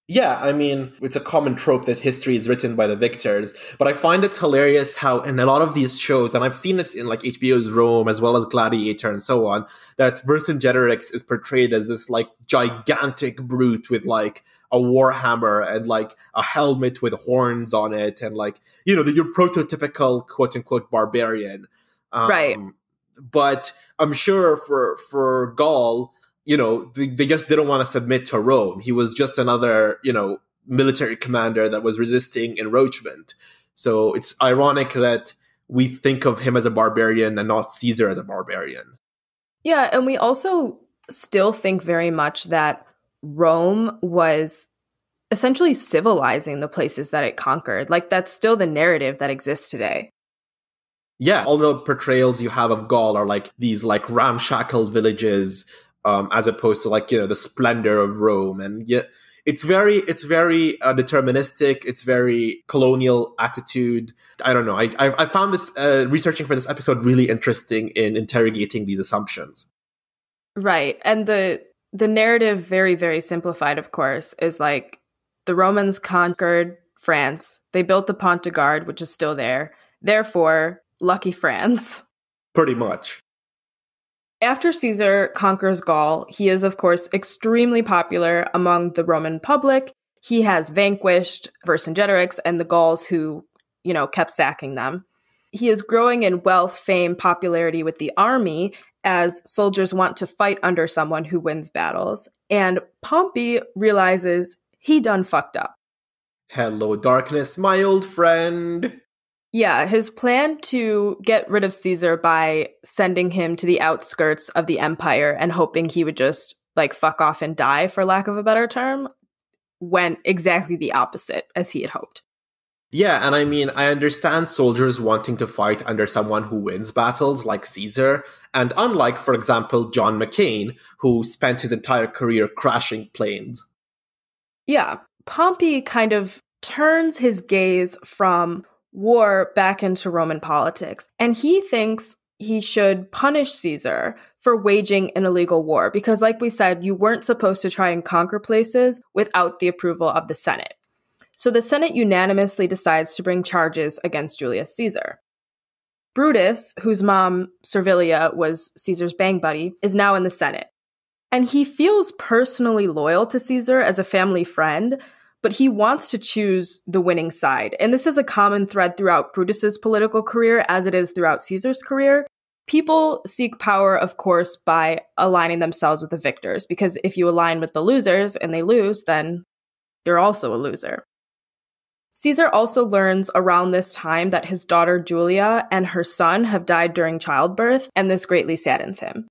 Yeah, I mean, it's a common trope that history is written by the victors. But I find it's hilarious how in a lot of these shows, and I've seen it in like HBO's Rome as well as Gladiator and so on, that Vercingetorix is portrayed as this like gigantic brute with like a war hammer and like a helmet with horns on it and like, you know, your prototypical quote-unquote barbarian. Right. But I'm sure for Gaul, you know, they just didn't want to submit to Rome. He was just another, you know, military commander that was resisting enroachment. So it's ironic that we think of him as a barbarian and not Caesar as a barbarian. Yeah, and we also still think very much that Rome was essentially civilizing the places that it conquered. Like, that's still the narrative that exists today. Yeah, all the portrayals you have of Gaul are like these like ramshackle villages, as opposed to like, you know, the splendor of Rome. And yeah, it's very deterministic. It's very colonial attitude. I don't know. I found this researching for this episode really interesting in interrogating these assumptions. Right. And the The narrative, very, very simplified, of course, is like the Romans conquered France. They built the Pont de Gard, which is still there. Therefore, lucky France. Pretty much. After Caesar conquers Gaul, he is, of course, extremely popular among the Roman public. He has vanquished Vercingetorix and the Gauls who, you know, kept sacking them. He is growing in wealth, fame, popularity with the army as soldiers want to fight under someone who wins battles. And Pompey realizes he done fucked up. Hello, darkness, my old friend. Yeah, his plan to get rid of Caesar by sending him to the outskirts of the empire and hoping he would just, like, fuck off and die, for lack of a better term, went exactly the opposite as he had hoped. Yeah, and I mean, I understand soldiers wanting to fight under someone who wins battles, like Caesar, and unlike, for example, John McCain, who spent his entire career crashing planes. Yeah, Pompey kind of turns his gaze from war back into Roman politics, and he thinks he should punish Caesar for waging an illegal war, because like we said, you weren't supposed to try and conquer places without the approval of the Senate. So the Senate unanimously decides to bring charges against Julius Caesar. Brutus, whose mom, Servilia, was Caesar's bang buddy, is now in the Senate. And he feels personally loyal to Caesar as a family friend, but he wants to choose the winning side. And this is a common thread throughout Brutus's political career, as it is throughout Caesar's career. People seek power, of course, by aligning themselves with the victors, because if you align with the losers and they lose, then they're also a loser. Caesar also learns around this time that his daughter Julia and her son have died during childbirth, and this greatly saddens him.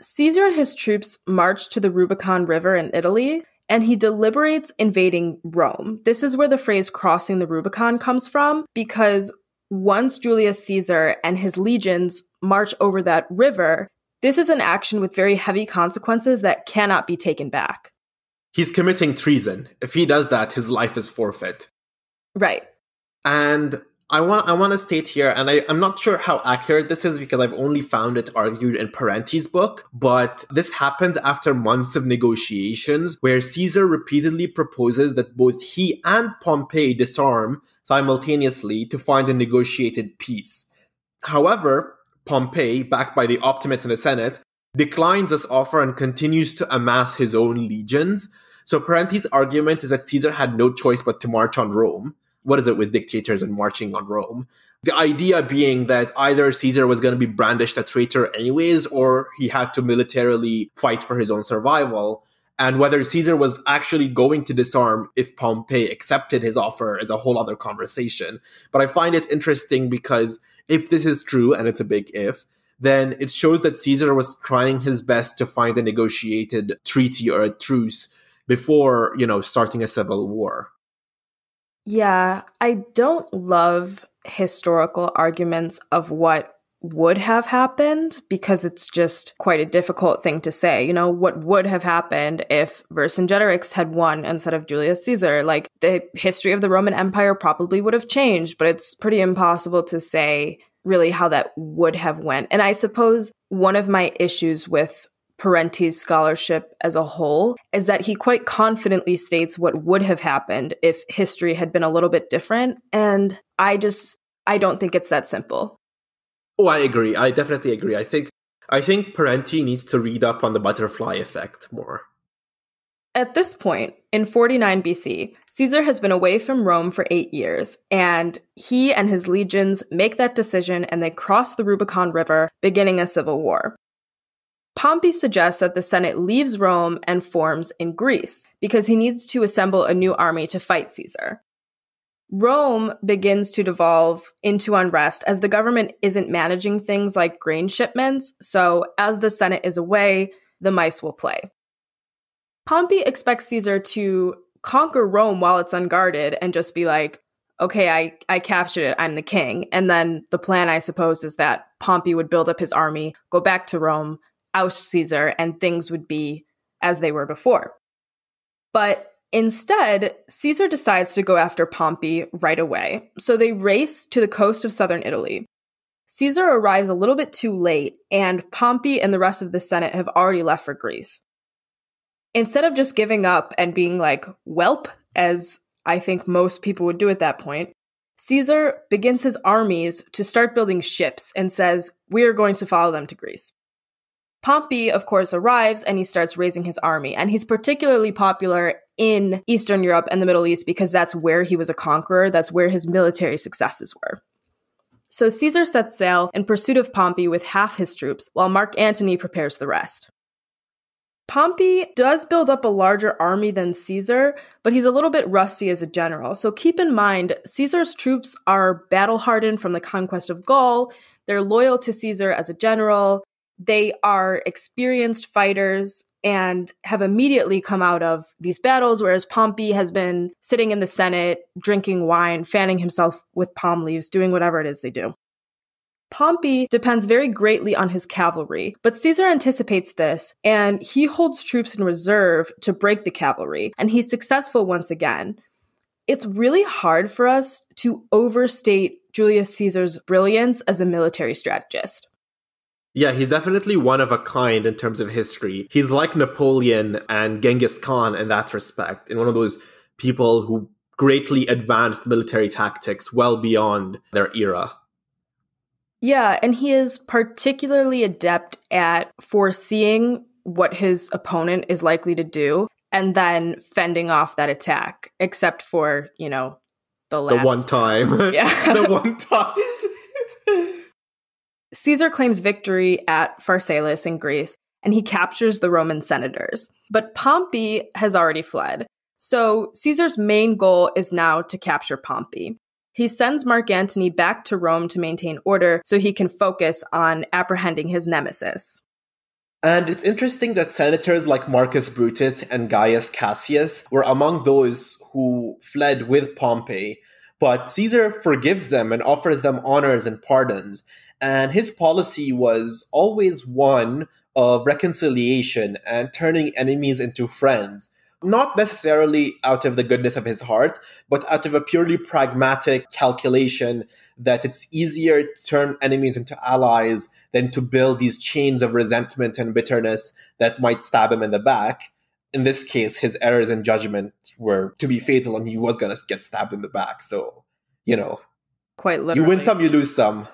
Caesar and his troops march to the Rubicon River in Italy, and he deliberates invading Rome. This is where the phrase crossing the Rubicon comes from, because once Julius Caesar and his legions march over that river, this is an action with very heavy consequences that cannot be taken back. He's committing treason. If he does that, his life is forfeit. Right. And I want to state here, and I'm not sure how accurate this is because I've only found it argued in Parenti's book, but this happens after months of negotiations where Caesar repeatedly proposes that both he and Pompey disarm simultaneously to find a negotiated peace. However, Pompey, backed by the optimates in the Senate, declines this offer and continues to amass his own legions. So Parenti's argument is that Caesar had no choice but to march on Rome. What is it with dictators and marching on Rome? The idea being that either Caesar was going to be brandished a traitor anyways, or he had to militarily fight for his own survival. And whether Caesar was actually going to disarm if Pompey accepted his offer is a whole other conversation. But I find it interesting because if this is true, and it's a big if, then it shows that Caesar was trying his best to find a negotiated treaty or a truce before, you know, starting a civil war. Yeah, I don't love historical arguments of what would have happened, because it's just quite a difficult thing to say. You know, what would have happened if Vercingetorix had won instead of Julius Caesar? Like, the history of the Roman Empire probably would have changed, but it's pretty impossible to say really how that would have went. And I suppose one of my issues with Parenti's scholarship as a whole is that he quite confidently states what would have happened if history had been a little bit different. And I don't think it's that simple. Oh, I agree. I definitely agree. I think Parenti needs to read up on the butterfly effect more. At this point, in 49 BC, Caesar has been away from Rome for 8 years, and he and his legions make that decision and they cross the Rubicon River, beginning a civil war. Pompey suggests that the Senate leaves Rome and forms in Greece, because he needs to assemble a new army to fight Caesar. Rome begins to devolve into unrest as the government isn't managing things like grain shipments, so as the Senate is away, the mice will play. Pompey expects Caesar to conquer Rome while it's unguarded and just be like, okay, I captured it, I'm the king. And then the plan, I suppose, is that Pompey would build up his army, go back to Rome, oust Caesar, and things would be as they were before. But instead, Caesar decides to go after Pompey right away. So they race to the coast of southern Italy. Caesar arrives a little bit too late, and Pompey and the rest of the Senate have already left for Greece. Instead of just giving up and being like, welp, as I think most people would do at that point, Caesar begins his armies to start building ships and says, we are going to follow them to Greece. Pompey, of course, arrives and he starts raising his army. And he's particularly popular in Eastern Europe and the Middle East because that's where he was a conqueror. That's where his military successes were. So Caesar sets sail in pursuit of Pompey with half his troops, while Mark Antony prepares the rest. Pompey does build up a larger army than Caesar, but he's a little bit rusty as a general. So keep in mind, Caesar's troops are battle-hardened from the conquest of Gaul. They're loyal to Caesar as a general. They are experienced fighters and have immediately come out of these battles, whereas Pompey has been sitting in the Senate, drinking wine, fanning himself with palm leaves, doing whatever it is they do. Pompey depends very greatly on his cavalry, but Caesar anticipates this, and he holds troops in reserve to break the cavalry, and he's successful once again. It's really hard for us to overstate Julius Caesar's brilliance as a military strategist. Yeah, he's definitely one of a kind in terms of history. He's like Napoleon and Genghis Khan in that respect, and one of those people who greatly advanced military tactics well beyond their era. Yeah, and he is particularly adept at foreseeing what his opponent is likely to do and then fending off that attack, except for, you know, the one time. Yeah. The one time. Caesar claims victory at Pharsalus in Greece, and he captures the Roman senators. But Pompey has already fled. So Caesar's main goal is now to capture Pompey. He sends Mark Antony back to Rome to maintain order so he can focus on apprehending his nemesis. And it's interesting that senators like Marcus Brutus and Gaius Cassius were among those who fled with Pompey, but Caesar forgives them and offers them honors and pardons. And his policy was always one of reconciliation and turning enemies into friends, not necessarily out of the goodness of his heart, but out of a purely pragmatic calculation that it's easier to turn enemies into allies than to build these chains of resentment and bitterness that might stab him in the back. In this case, his errors in judgment were to be fatal and he was going to get stabbed in the back. So, you know, quite literally, you win some, you lose some.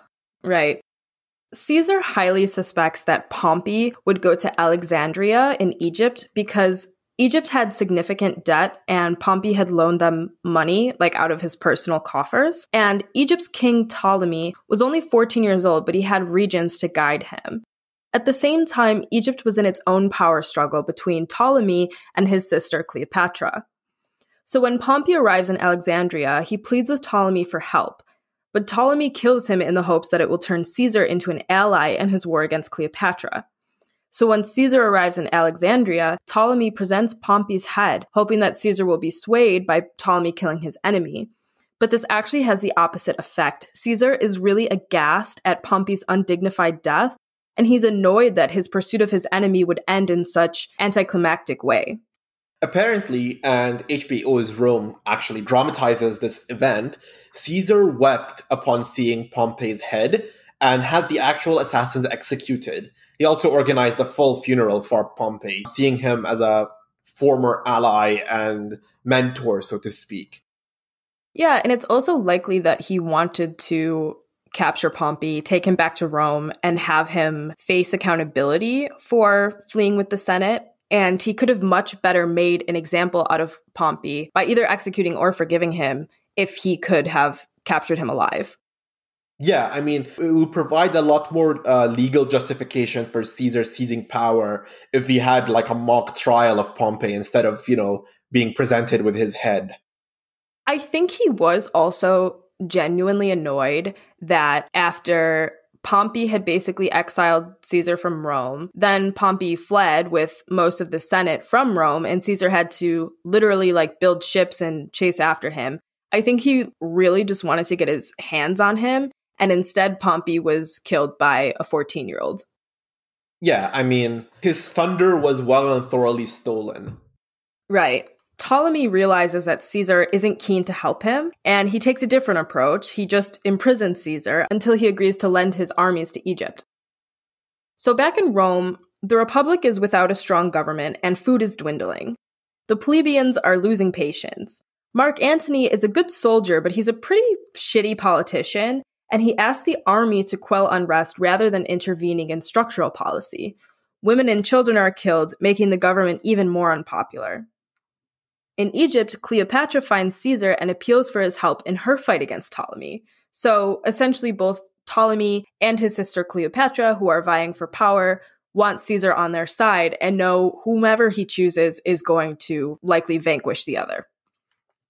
Right. Caesar highly suspects that Pompey would go to Alexandria in Egypt because Egypt had significant debt and Pompey had loaned them money, like out of his personal coffers. And Egypt's king Ptolemy was only 14 years old, but he had regents to guide him. At the same time, Egypt was in its own power struggle between Ptolemy and his sister Cleopatra. So when Pompey arrives in Alexandria, he pleads with Ptolemy for help. But Ptolemy kills him in the hopes that it will turn Caesar into an ally in his war against Cleopatra. So when Caesar arrives in Alexandria, Ptolemy presents Pompey's head, hoping that Caesar will be swayed by Ptolemy killing his enemy. But this actually has the opposite effect. Caesar is really aghast at Pompey's undignified death, and he's annoyed that his pursuit of his enemy would end in such anticlimactic way. Apparently, and HBO's Rome actually dramatizes this event, Caesar wept upon seeing Pompey's head and had the actual assassins executed. He also organized a full funeral for Pompey, seeing him as a former ally and mentor, so to speak. Yeah, and it's also likely that he wanted to capture Pompey, take him back to Rome, and have him face accountability for fleeing with the Senate. And he could have much better made an example out of Pompey by either executing or forgiving him if he could have captured him alive. Yeah, I mean, it would provide a lot more legal justification for Caesar seizing power if he had like a mock trial of Pompey instead of, you know, being presented with his head. I think he was also genuinely annoyed that after Pompey had basically exiled Caesar from Rome. Then Pompey fled with most of the Senate from Rome, and Caesar had to literally like build ships and chase after him. I think he really just wanted to get his hands on him, and instead Pompey was killed by a 14-year-old. Yeah, I mean, his thunder was well and thoroughly stolen. Right. Ptolemy realizes that Caesar isn't keen to help him, and he takes a different approach. He just imprisons Caesar until he agrees to lend his armies to Egypt. So back in Rome, The Republic is without a strong government, and food is dwindling. The plebeians are losing patience. Mark Antony is a good soldier, but he's a pretty shitty politician, and he asked the army to quell unrest rather than intervening in structural policy. Women and children are killed, making the government even more unpopular. In Egypt, Cleopatra finds Caesar and appeals for his help in her fight against Ptolemy. So essentially both Ptolemy and his sister Cleopatra, who are vying for power, want Caesar on their side and know whomever he chooses is going to likely vanquish the other.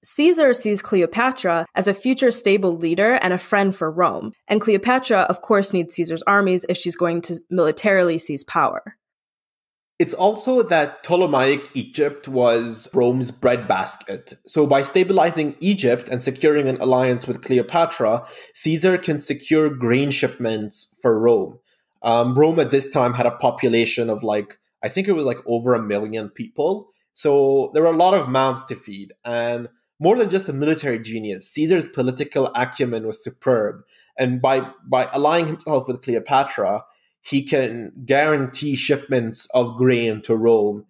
Caesar sees Cleopatra as a future stable leader and a friend for Rome, and Cleopatra, of course, needs Caesar's armies if she's going to militarily seize power. It's also that Ptolemaic Egypt was Rome's breadbasket. So by stabilizing Egypt and securing an alliance with Cleopatra, Caesar can secure grain shipments for Rome. Rome at this time had a population of I think it was over 1 million people. So there were a lot of mouths to feed. And more than just a military genius, Caesar's political acumen was superb. And by allying himself with Cleopatra, he can guarantee shipments of grain to Rome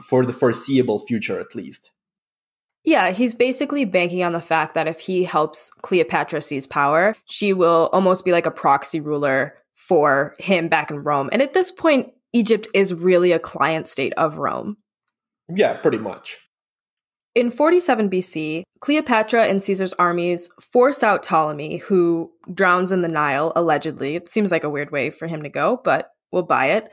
for the foreseeable future, at least. Yeah, he's basically banking on the fact that if he helps Cleopatra seize power, she will almost be like a proxy ruler for him back in Rome. And at this point, Egypt is really a client state of Rome. Yeah, pretty much. In 47 BC, Cleopatra and Caesar's armies force out Ptolemy, who drowns in the Nile, allegedly. It seems like a weird way for him to go, but we'll buy it.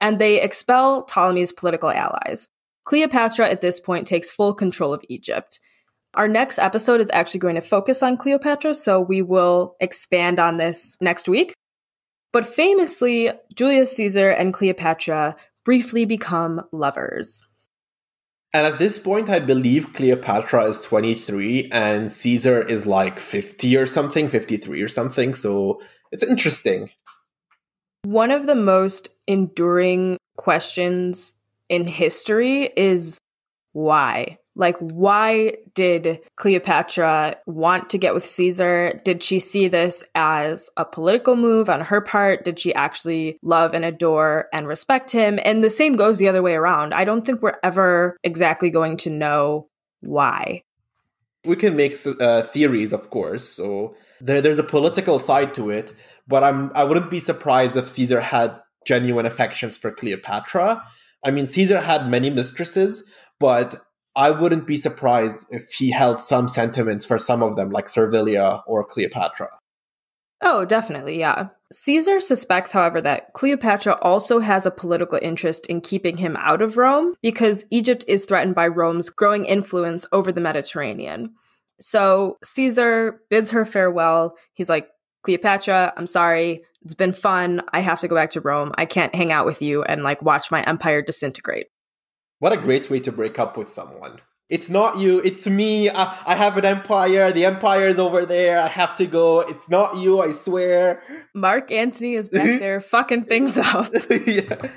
And they expel Ptolemy's political allies. Cleopatra, at this point, takes full control of Egypt. Our next episode is actually going to focus on Cleopatra, so we will expand on this next week. But famously, Julius Caesar and Cleopatra briefly become lovers. And at this point, I believe Cleopatra is 23 and Caesar is 53 or something. So it's interesting. One of the most enduring questions in history is why? Why did Cleopatra want to get with Caesar? Did she see this as a political move on her part? Did she actually love and adore and respect him? And the same goes the other way around. I don't think we're ever exactly going to know why. We can make theories, of course. So there's a political side to it, but I wouldn't be surprised if Caesar had genuine affections for Cleopatra. I mean, Caesar had many mistresses, but I wouldn't be surprised if he held some sentiments for some of them, like Servilia or Cleopatra. Oh, definitely, yeah. Caesar suspects, however, that Cleopatra also has a political interest in keeping him out of Rome because Egypt is threatened by Rome's growing influence over the Mediterranean. So Caesar bids her farewell. He's like, Cleopatra, I'm sorry. It's been fun. I have to go back to Rome. I can't hang out with you and watch my empire disintegrate. What a great way to break up with someone. It's not you, it's me. I have an empire. The empire's over there. I have to go. It's not you, I swear. Mark Antony is back there fucking things up. Yeah.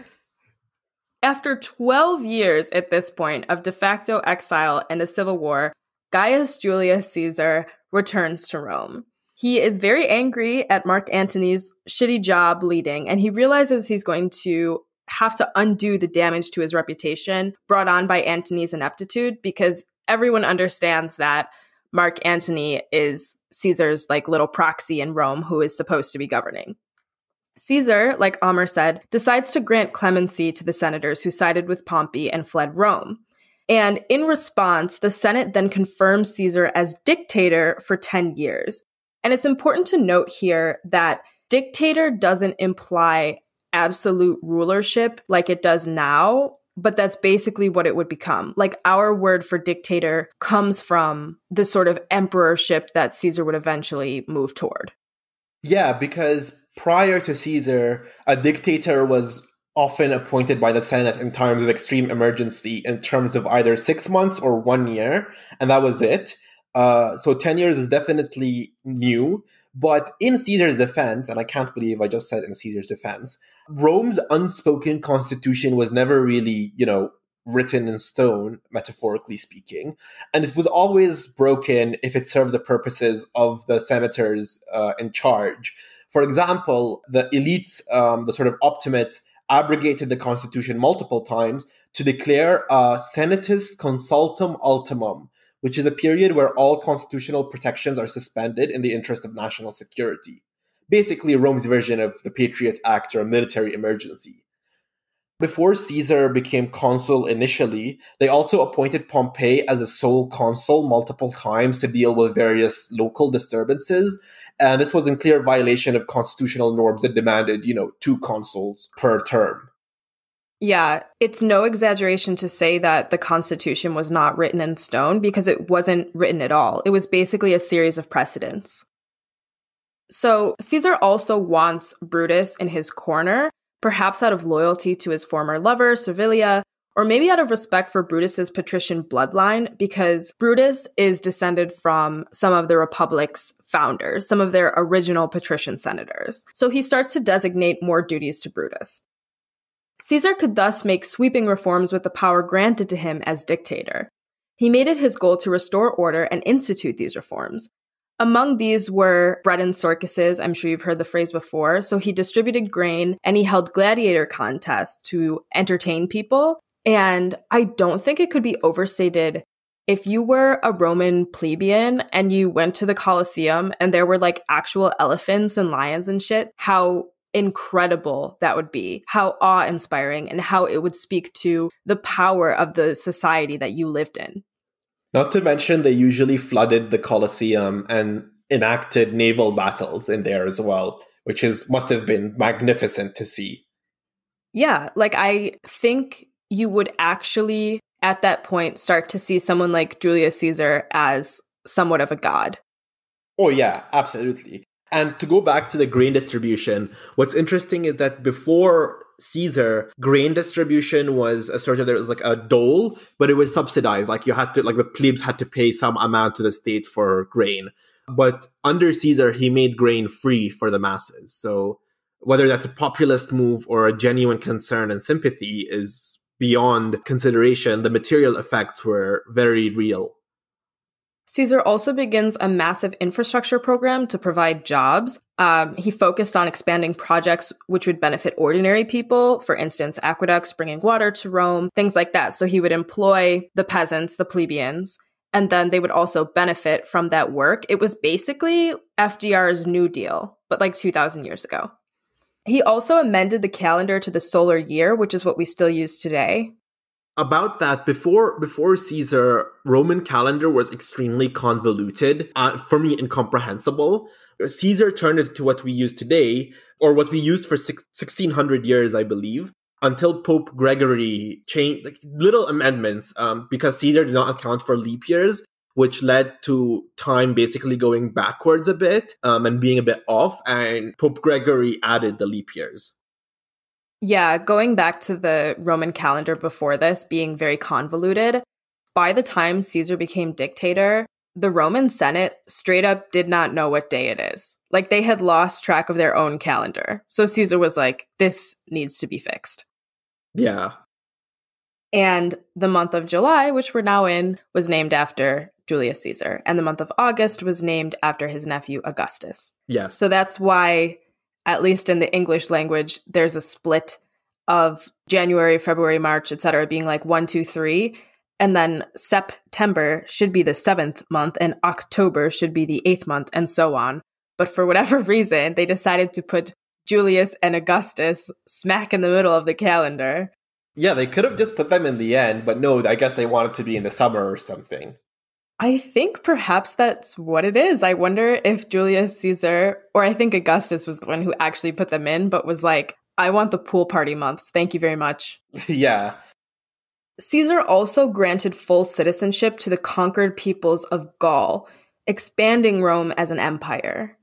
After 12 years at this point of de facto exile and a civil war, Gaius Julius Caesar returns to Rome. He is very angry at Mark Antony's shitty job leading, and he realizes he's going to have to undo the damage to his reputation brought on by Antony's ineptitude, because everyone understands that Mark Antony is Caesar's little proxy in Rome who is supposed to be governing. Caesar, like Amer said, decides to grant clemency to the senators who sided with Pompey and fled Rome. And in response, the Senate then confirms Caesar as dictator for 10 years. And it's important to note here that dictator doesn't imply absolute rulership like it does now, but that's basically what it would become. Our word for dictator comes from the sort of emperorship that Caesar would eventually move toward. Yeah, because prior to Caesar, a dictator was often appointed by the Senate in times of extreme emergency in terms of either 6 months or 1 year, and that was it. So 10 years is definitely new. But in Caesar's defense, and I can't believe I just said in Caesar's defense, Rome's unspoken constitution was never really, written in stone, metaphorically speaking. And it was always broken if it served the purposes of the senators in charge. For example, the elites, the sort of optimates, abrogated the constitution multiple times to declare a senatus consultum ultimum, which is a period where all constitutional protections are suspended in the interest of national security. Basically, Rome's version of the Patriot Act or a military emergency. Before Caesar became consul initially, they also appointed Pompey as a sole consul multiple times to deal with various local disturbances. And this was in clear violation of constitutional norms that demanded, 2 consuls per term. Yeah, it's no exaggeration to say that the Constitution was not written in stone because it wasn't written at all. It was basically a series of precedents. So Caesar also wants Brutus in his corner, perhaps out of loyalty to his former lover, Servilia, or maybe out of respect for Brutus's patrician bloodline, because Brutus is descended from some of the Republic's founders, some of their original patrician senators. So he starts to designate more duties to Brutus. Caesar could thus make sweeping reforms with the power granted to him as dictator. He made it his goal to restore order and institute these reforms. Among these were bread and circuses. I'm sure you've heard the phrase before. So he distributed grain and he held gladiator contests to entertain people. And I don't think it could be overstated. If you were a Roman plebeian and you went to the Colosseum and there were actual elephants and lions and shit, how incredible that would be, how awe-inspiring, and how it would speak to the power of the society that you lived in. Not to mention they usually flooded the Colosseum and enacted naval battles in there as well, which must have been magnificent to see. Yeah, I think you would actually, at that point, start to see someone like Julius Caesar as somewhat of a god. Oh yeah, absolutely. And to go back to the grain distribution, what's interesting is that before Caesar, grain distribution was a dole, but it was subsidized. The plebs had to pay some amount to the state for grain. But under Caesar, he made grain free for the masses. So whether that's a populist move or a genuine concern and sympathy is beyond consideration. The material effects were very real. Caesar also begins a massive infrastructure program to provide jobs. He focused on expanding projects which would benefit ordinary people, for instance, aqueducts, bringing water to Rome, things like that. So he would employ the peasants, the plebeians, and then they would also benefit from that work. It was basically FDR's New Deal, but 2,000 years ago. He also amended the calendar to the solar year, which is what we still use today. About that, before Caesar, Roman calendar was extremely convoluted, for me incomprehensible. Caesar turned it to what we use today, or what we used for 1600 years, I believe, until Pope Gregory changed little amendments because Caesar did not account for leap years, which led to time basically going backwards a bit and being a bit off. And Pope Gregory added the leap years. Yeah, going back to the Roman calendar before this being very convoluted, by the time Caesar became dictator, the Roman Senate straight up did not know what day it is. They had lost track of their own calendar. So Caesar was like, this needs to be fixed. Yeah. And the month of July, which we're now in, was named after Julius Caesar. And the month of August was named after his nephew, Augustus. Yeah. So that's why, at least in the English language, there's a split of January, February, March, etc., being 1, 2, 3. And then September should be the 7th month and October should be the 8th month and so on. But for whatever reason, they decided to put Julius and Augustus smack in the middle of the calendar. Yeah, they could have just put them in the end, but no, I guess they wanted to be in the summer or something. I think perhaps that's what it is. I wonder if Julius Caesar, or I think Augustus was the one who actually put them in, but was like, I want the pool party months. Thank you very much. Yeah. Caesar also granted full citizenship to the conquered peoples of Gaul, expanding Rome as an empire.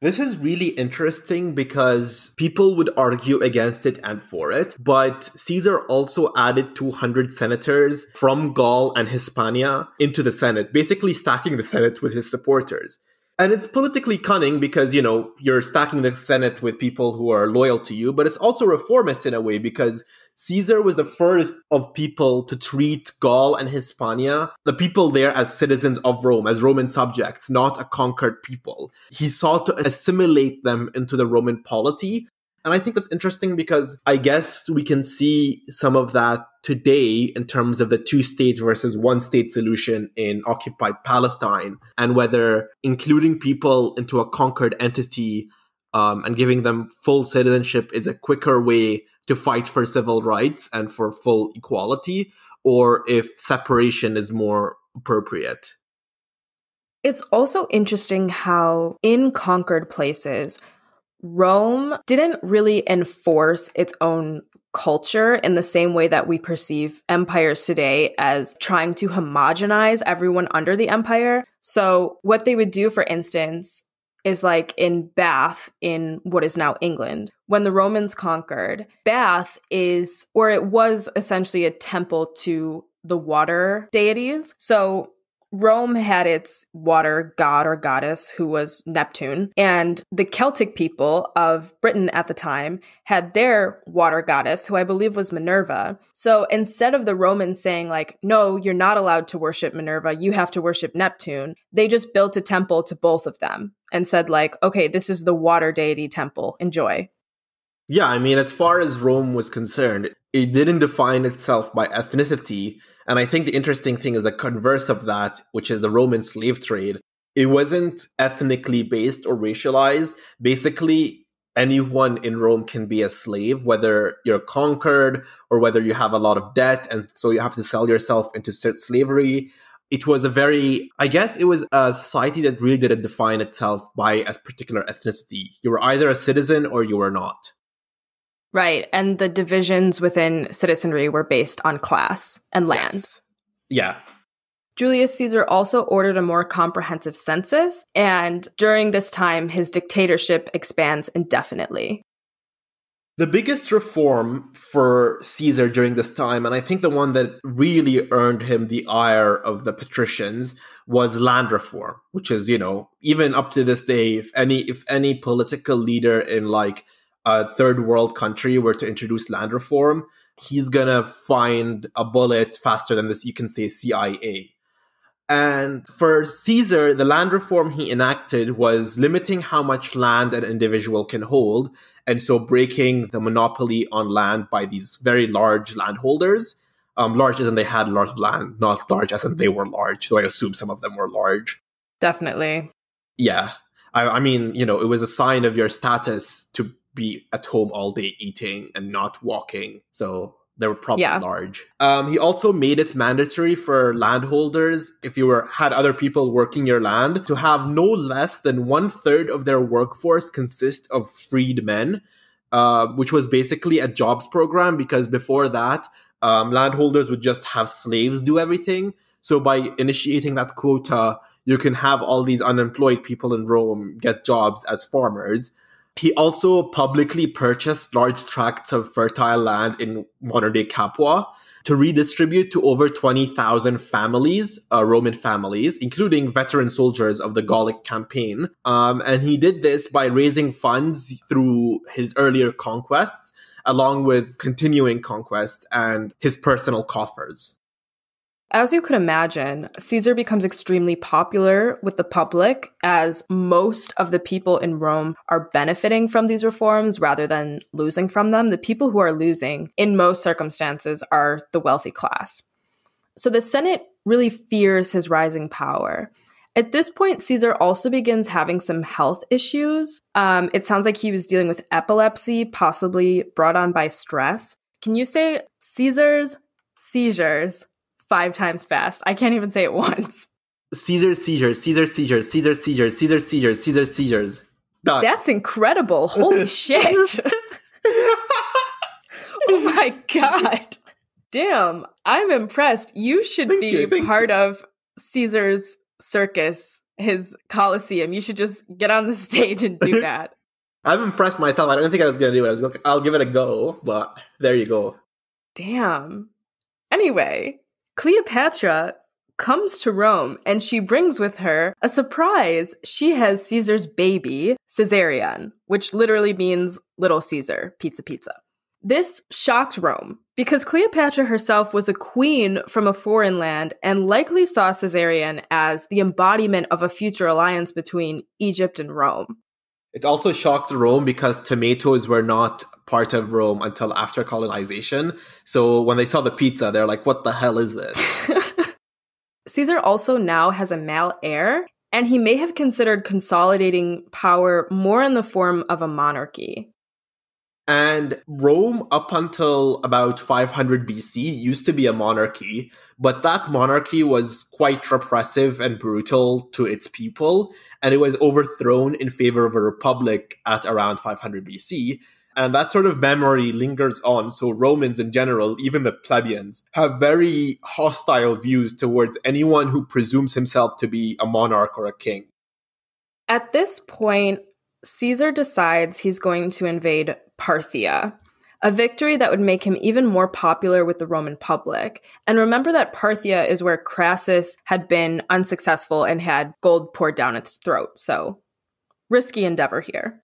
This is really interesting because people would argue against it and for it, but Caesar also added 200 senators from Gaul and Hispania into the Senate, basically stacking the Senate with his supporters. And it's politically cunning because, you're stacking the Senate with people who are loyal to you, but it's also reformist in a way because Caesar was the first of people to treat Gaul and Hispania, the people there, as citizens of Rome, as Roman subjects, not a conquered people. He sought to assimilate them into the Roman polity. And I think that's interesting because I guess we can see some of that today in terms of the two-state versus one-state solution in occupied Palestine, and whether including people into a conquered entity and giving them full citizenship is a quicker way to fight for civil rights and for full equality, or if separation is more appropriate. It's also interesting how in conquered places, Rome didn't really enforce its own culture in the same way that we perceive empires today as trying to homogenize everyone under the empire. So what they would do, for instance, is like in Bath in what is now England. When the Romans conquered, Bath is, or it was essentially a temple to the water deities. So Rome had its water god or goddess, who was Neptune, and the Celtic people of Britain at the time had their water goddess, who I believe was Minerva. So instead of the Romans saying like, no, you're not allowed to worship Minerva, you have to worship Neptune, they just built a temple to both of them and said like, okay, this is the water deity temple, enjoy. Yeah, I mean, as far as Rome was concerned, it didn't define itself by ethnicity. And I think the interesting thing is the converse of that, which is the Roman slave trade. It wasn't ethnically based or racialized. Basically, anyone in Rome can be a slave, whether you're conquered or whether you have a lot of debt, and so you have to sell yourself into slavery. It was a very, I guess it was a society that really didn't define itself by a particular ethnicity. You were either a citizen or you were not. Right. And the divisions within citizenry were based on class and land. Yes. Yeah. Julius Caesar also ordered a more comprehensive census. And during this time, his dictatorship expands indefinitely. The biggest reform for Caesar during this time, and I think the one that really earned him the ire of the patricians, was land reform, which is, you know, even up to this day, if any political leader in like a third world country were to introduce land reform, he's going to find a bullet faster than this, you can say, CIA. And for Caesar, the land reform he enacted was limiting how much land an individual can hold, and so breaking the monopoly on land by these very large landholders. Large as in they had a lot of land, not large as in they were large, though I assume some of them were large. Definitely. Yeah. I mean, you know, it was a sign of your status to be at home all day eating and not walking. So they were probably large. He also made it mandatory for landholders, if you had other people working your land, to have no less than 1/3 of their workforce consist of freed men, which was basically a jobs program, because before that, landholders would just have slaves do everything. So by initiating that quota, you can have all these unemployed people in Rome get jobs as farmers. He also publicly purchased large tracts of fertile land in modern-day Capua to redistribute to over 20,000 families, Roman families, including veteran soldiers of the Gallic campaign. And he did this by raising funds through his earlier conquests, along with continuing conquests and his personal coffers. As you could imagine, Caesar becomes extremely popular with the public, as most of the people in Rome are benefiting from these reforms rather than losing from them. The people who are losing, in most circumstances, are the wealthy class. So the Senate really fears his rising power. At this point, Caesar also begins having some health issues. It sounds like he was dealing with epilepsy, possibly brought on by stress. Can you say Caesar's seizures 5 times fast? I can't even say it once. Caesar seizures, Caesar seizures, Caesar seizures, Caesar seizures, Caesar seizures. That's incredible. Holy shit. Oh my God. Damn. I'm impressed. You should be part of Caesar's circus, his Colosseum. You should just get on the stage and do that. I'm impressed myself. I don't think I was going to do it. I'll give it a go, but there you go. Damn. Anyway. Cleopatra comes to Rome, and she brings with her a surprise. She has Caesar's baby, Caesarion, which literally means little Caesar, pizza pizza. This shocked Rome, because Cleopatra herself was a queen from a foreign land and likely saw Caesarion as the embodiment of a future alliance between Egypt and Rome. It also shocked Rome because tomatoes were not part of Rome until after colonization. So when they saw the pizza, they're like, what the hell is this? Caesar also now has a male heir, and he may have considered consolidating power more in the form of a monarchy. And Rome, up until about 500 BC, used to be a monarchy, but that monarchy was quite repressive and brutal to its people, and it was overthrown in favor of a republic at around 500 BC. And that sort of memory lingers on, so Romans in general, even the plebeians, have very hostile views towards anyone who presumes himself to be a monarch or a king. At this point, Caesar decides he's going to invade Parthia, a victory that would make him even more popular with the Roman public. And remember that Parthia is where Crassus had been unsuccessful and had gold poured down its throat, so risky endeavor here.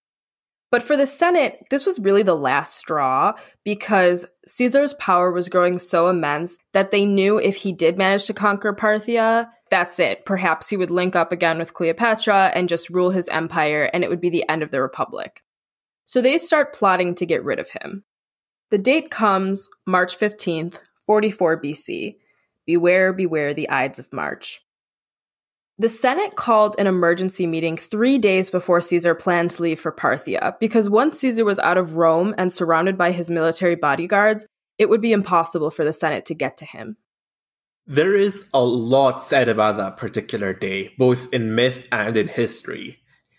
But for the Senate, this was really the last straw, because Caesar's power was growing so immense that they knew if he did manage to conquer Parthia, that's it. Perhaps he would link up again with Cleopatra and just rule his empire, and it would be the end of the Republic. So they start plotting to get rid of him. The date comes March 15th, 44 BC. Beware, beware the Ides of March. The Senate called an emergency meeting 3 days before Caesar planned to leave for Parthia, because once Caesar was out of Rome and surrounded by his military bodyguards, it would be impossible for the Senate to get to him. There is a lot said about that particular day, both in myth and in history.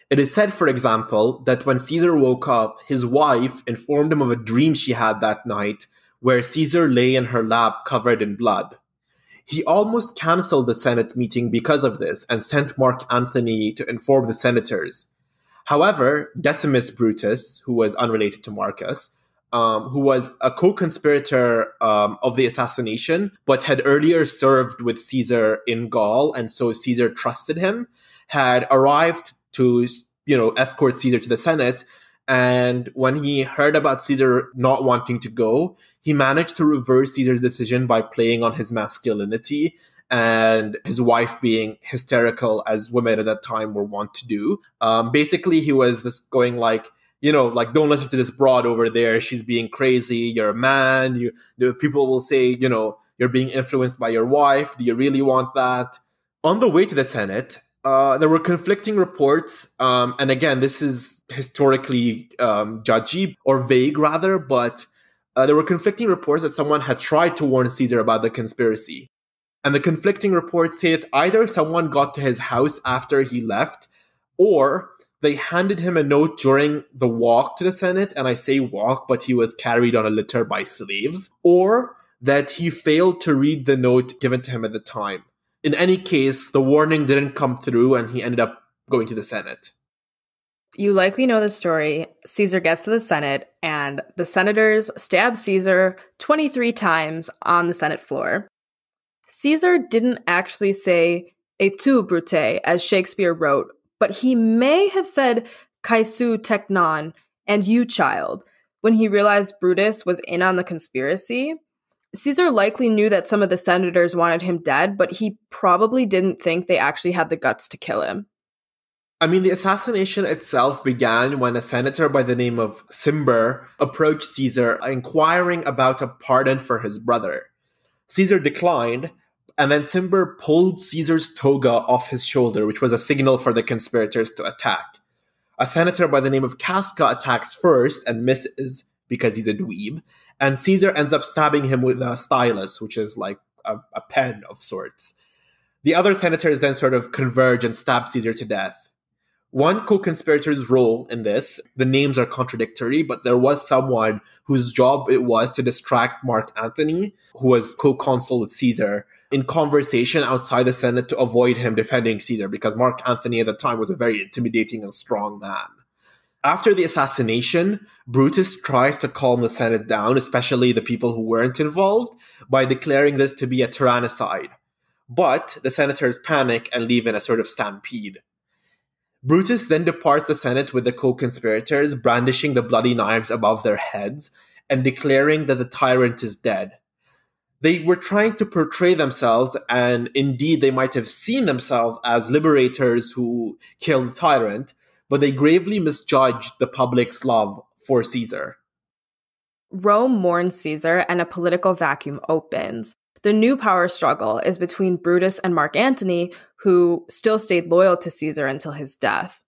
It is said, for example, that when Caesar woke up, his wife informed him of a dream she had that night where Caesar lay in her lap covered in blood. He almost canceled the Senate meeting because of this and sent Mark Antony to inform the senators. However, Decimus Brutus, who was unrelated to Marcus, who was a co-conspirator of the assassination, but had earlier served with Caesar in Gaul, and so Caesar trusted him, had arrived to, escort Caesar to the Senate. And when he heard about Caesar not wanting to go, he managed to reverse Caesar's decision by playing on his masculinity and his wife being hysterical, as women at that time were wont to do. Basically, he was just going like, don't listen to this broad over there. She's being crazy. You're a man. People will say, you're being influenced by your wife. Do you really want that? On the way to the Senate, there were conflicting reports, and again, this is historically judgy, or vague rather, but there were conflicting reports that someone had tried to warn Caesar about the conspiracy. And the conflicting reports say that either someone got to his house after he left, or they handed him a note during the walk to the Senate, and I say walk, but he was carried on a litter by slaves, or that he failed to read the note given to him at the time. In any case, the warning didn't come through, and he ended up going to the Senate. You likely know the story. Caesar gets to the Senate, and the senators stab Caesar 23 times on the Senate floor. Caesar didn't actually say, "Et tu, Brute," as Shakespeare wrote, but he may have said, "Caesu teknon," and "you, child," when he realized Brutus was in on the conspiracy. Caesar likely knew that some of the senators wanted him dead, but he probably didn't think they actually had the guts to kill him. I mean, the assassination itself began when a senator by the name of Cimber approached Caesar, inquiring about a pardon for his brother. Caesar declined, and then Cimber pulled Caesar's toga off his shoulder, which was a signal for the conspirators to attack. A senator by the name of Casca attacks first and misses, because he's a dweeb, and Caesar ends up stabbing him with a stylus, which is like a pen of sorts. The other senators then sort of converge and stab Caesar to death. One co-conspirator's role in this, the names are contradictory, but there was someone whose job it was to distract Mark Antony, who was co-consul with Caesar, in conversation outside the Senate to avoid him defending Caesar, because Mark Antony at the time was a very intimidating and strong man. After the assassination, Brutus tries to calm the Senate down, especially the people who weren't involved, by declaring this to be a tyrannicide. But the senators panic and leave in a sort of stampede. Brutus then departs the Senate with the co-conspirators, brandishing the bloody knives above their heads and declaring that the tyrant is dead. They were trying to portray themselves, and indeed they might have seen themselves as liberators who killed the tyrant, but they gravely misjudged the public's love for Caesar. Rome mourns Caesar and a political vacuum opens. The new power struggle is between Brutus and Mark Antony, who still stayed loyal to Caesar until his death.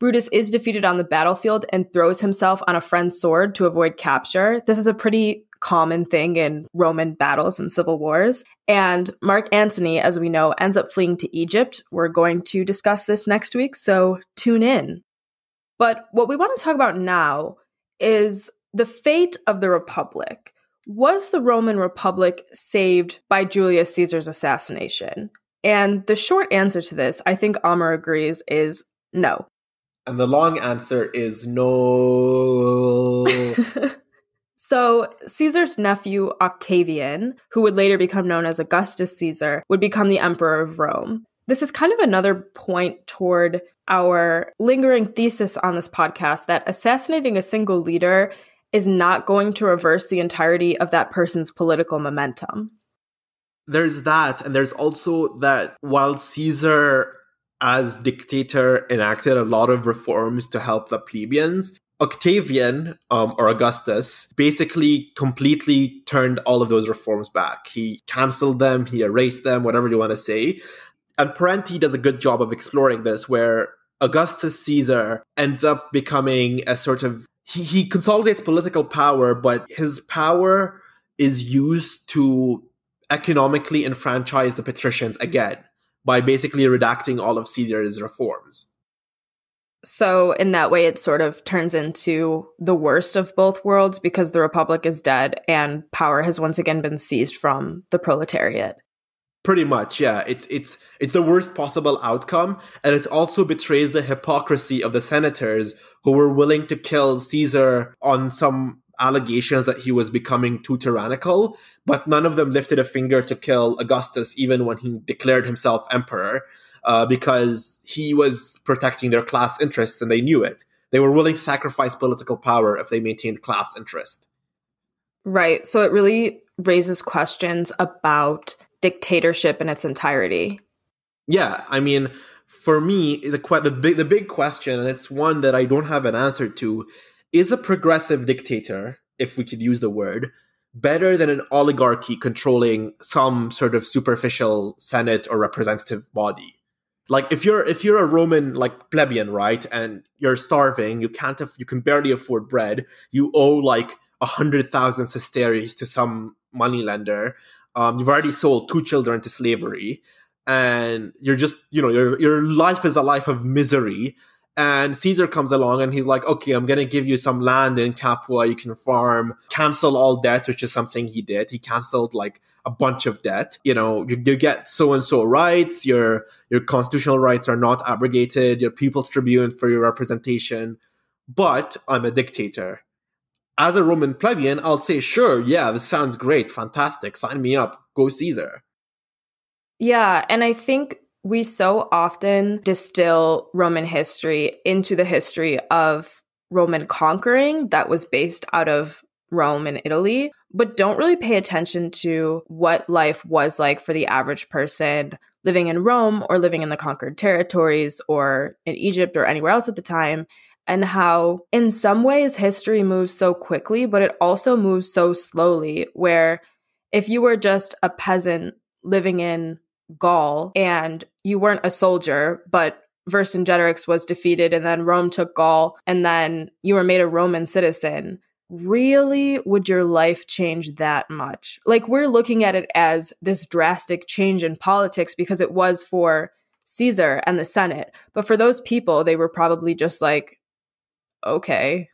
Brutus is defeated on the battlefield and throws himself on a friend's sword to avoid capture. This is a pretty common thing in Roman battles and civil wars. And Mark Antony, as we know, ends up fleeing to Egypt. We're going to discuss this next week, so tune in. But what we want to talk about now is the fate of the Republic. Was the Roman Republic saved by Julius Caesar's assassination? And the short answer to this, I think Amr agrees, is no. And the long answer is no. So Caesar's nephew, Octavian, who would later become known as Augustus Caesar, would become the emperor of Rome. This is kind of another point toward our lingering thesis on this podcast, that assassinating a single leader is not going to reverse the entirety of that person's political momentum. There's that, and there's also that while Caesar as dictator enacted a lot of reforms to help the plebeians, Octavian, or Augustus, basically completely turned all of those reforms back. He canceled them, he erased them, whatever you want to say. And Parenti does a good job of exploring this, where Augustus Caesar ends up becoming a sort of... He consolidates political power, but his power is used to economically enfranchise the patricians again by basically redacting all of Caesar's reforms. So in that way, it sort of turns into the worst of both worlds, because the Republic is dead and power has once again been seized from the proletariat. Pretty much, yeah. It's the worst possible outcome, and it also betrays the hypocrisy of the senators who were willing to kill Caesar on some allegations that he was becoming too tyrannical, but none of them lifted a finger to kill Augustus even when he declared himself emperor, because he was protecting their class interests and they knew it. They were willing to sacrifice political power if they maintained class interest. Right, so it really raises questions about dictatorship in its entirety. Yeah, I mean, for me, the big question, and it's one that I don't have an answer to, is a progressive dictator, if we could use the word, better than an oligarchy controlling some sort of superficial senate or representative body? Like, if you're a Roman, like, plebeian, right, and you're starving, you can barely afford bread, you owe like 100,000 sesterces to some moneylender. You've already sold 2 children to slavery, and you're just, you know, your life is a life of misery. And Caesar comes along and he's like, okay, I'm going to give you some land in Capua. You can farm, cancel all debt, which is something he did. He canceled like a bunch of debt. You know, you get so-and-so rights. Your constitutional rights are not abrogated. Your People's Tribune for your representation. But I'm a dictator. As a Roman plebeian, I'll say, sure, yeah, this sounds great, fantastic, sign me up, go Caesar. Yeah, and I think we so often distill Roman history into the history of Roman conquering that was based out of Rome and Italy, but don't really pay attention to what life was like for the average person living in Rome or living in the conquered territories or in Egypt or anywhere else at the time. And how in some ways history moves so quickly, but it also moves so slowly, where if you were just a peasant living in Gaul and you weren't a soldier, but Vercingetorix was defeated and then Rome took Gaul and then you were made a Roman citizen, really would your life change that much? Like, we're looking at it as this drastic change in politics because it was for Caesar and the Senate. But for those people, they were probably just like, okay.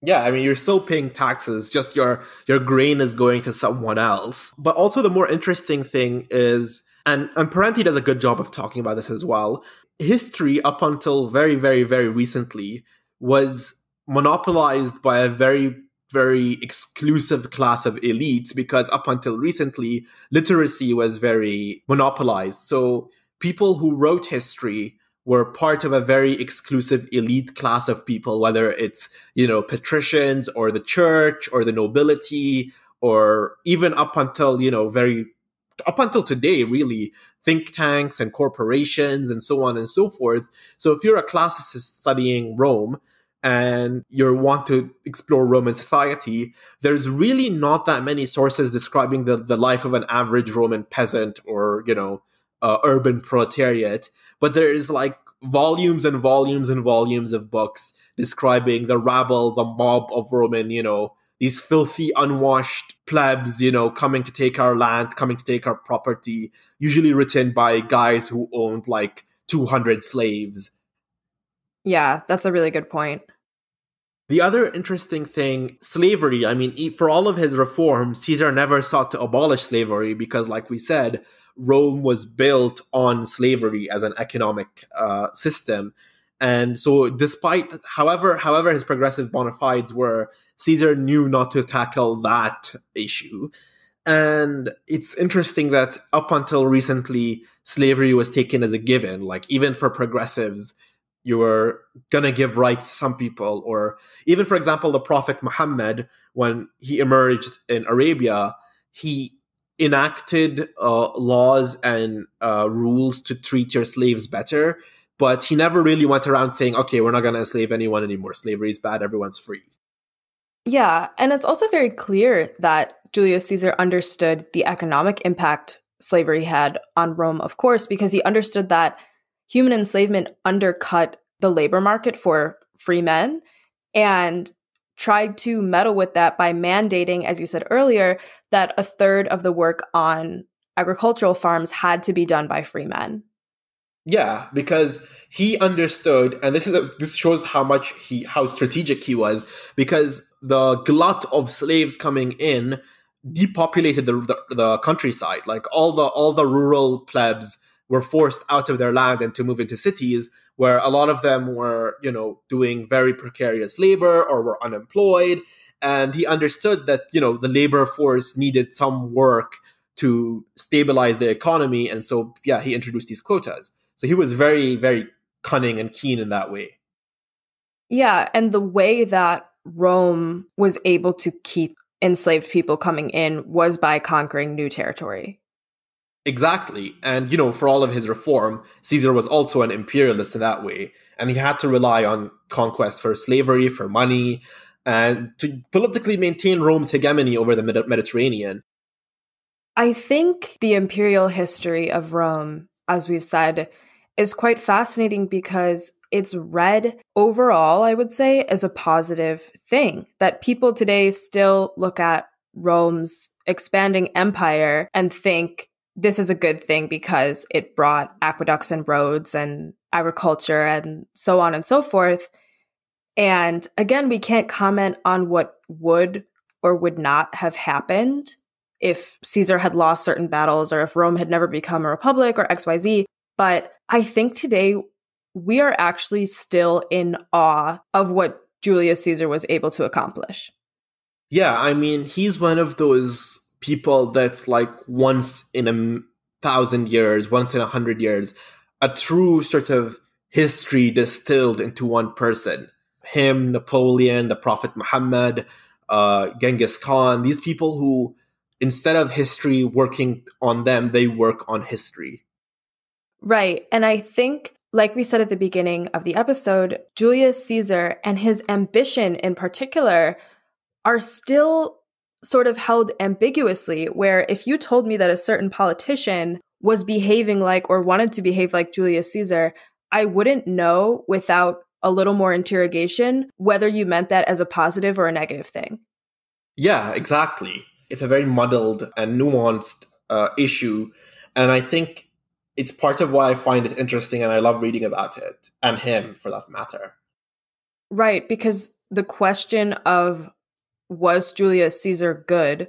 Yeah, I mean, you're still paying taxes, just your grain is going to someone else. But also the more interesting thing is, and Parenti does a good job of talking about this as well, history up until very, very, very recently was monopolized by a very, very exclusive class of elites, because up until recently, literacy was very monopolized. So people who wrote history were part of a very exclusive elite class of people, whether it's, you know, patricians or the church or the nobility, or even up until, you know, very up until today, really, think tanks and corporations and so on and so forth. So if you're a classicist studying Rome and you want to explore Roman society, there's really not that many sources describing the life of an average Roman peasant or, you know, urban proletariat. But there is like volumes and volumes and volumes of books describing the rabble, the mob of Roman, you know, these filthy, unwashed plebs, you know, coming to take our land, coming to take our property, usually written by guys who owned like 200 slaves. Yeah, that's a really good point. The other interesting thing, slavery. I mean, for all of his reforms, Caesar never sought to abolish slavery because, like we said, Rome was built on slavery as an economic system. And so despite, however his progressive bona fides were, Caesar knew not to tackle that issue. And it's interesting that up until recently, slavery was taken as a given. Like, even for progressives, you were going to give rights to some people. Or even, for example, the Prophet Muhammad, when he emerged in Arabia, he enacted laws and rules to treat your slaves better. But he never really went around saying, okay, we're not going to enslave anyone anymore. Slavery is bad. Everyone's free. Yeah. And it's also very clear that Julius Caesar understood the economic impact slavery had on Rome, of course, because he understood that human enslavement undercut the labor market for free men and tried to meddle with that by mandating, as you said earlier, that a third of the work on agricultural farms had to be done by free men. Yeah, because he understood, and this shows how strategic he was, because the glut of slaves coming in depopulated the countryside. Like all the rural plebs were forced out of their land and to move into cities, where a lot of them were, you know, doing very precarious labor or were unemployed. And he understood that, you know, the labor force needed some work to stabilize the economy, and so yeah, he introduced these quotas. So he was very, very cunning and keen in that way. Yeah, and the way that Rome was able to keep enslaved people coming in was by conquering new territory. Exactly. And, you know, for all of his reform, Caesar was also an imperialist in that way. And he had to rely on conquest for slavery, for money, and to politically maintain Rome's hegemony over the Mediterranean. I think the imperial history of Rome, as we've said, is quite fascinating because it's read overall, I would say, as a positive thing, that people today still look at Rome's expanding empire and think this is a good thing because it brought aqueducts and roads and agriculture and so on and so forth. And again, we can't comment on what would or would not have happened if Caesar had lost certain battles or if Rome had never become a republic or XYZ. But I think today we are actually still in awe of what Julius Caesar was able to accomplish. Yeah, I mean, he's one of those people that's like once in a thousand years, once in 100 years, a true sort of history distilled into one person. Him, Napoleon, the Prophet Muhammad, Genghis Khan, these people who, instead of history working on them, they work on history. Right. And I think, like we said at the beginning of the episode, Julius Caesar and his ambition in particular are still sort of held ambiguously, where if you told me that a certain politician was behaving like or wanted to behave like Julius Caesar, I wouldn't know without a little more interrogation whether you meant that as a positive or a negative thing. Yeah, exactly. It's a very muddled and nuanced issue. And I think it's part of why I find it interesting and I love reading about it, and him for that matter. Right, because the question of was Julius Caesar good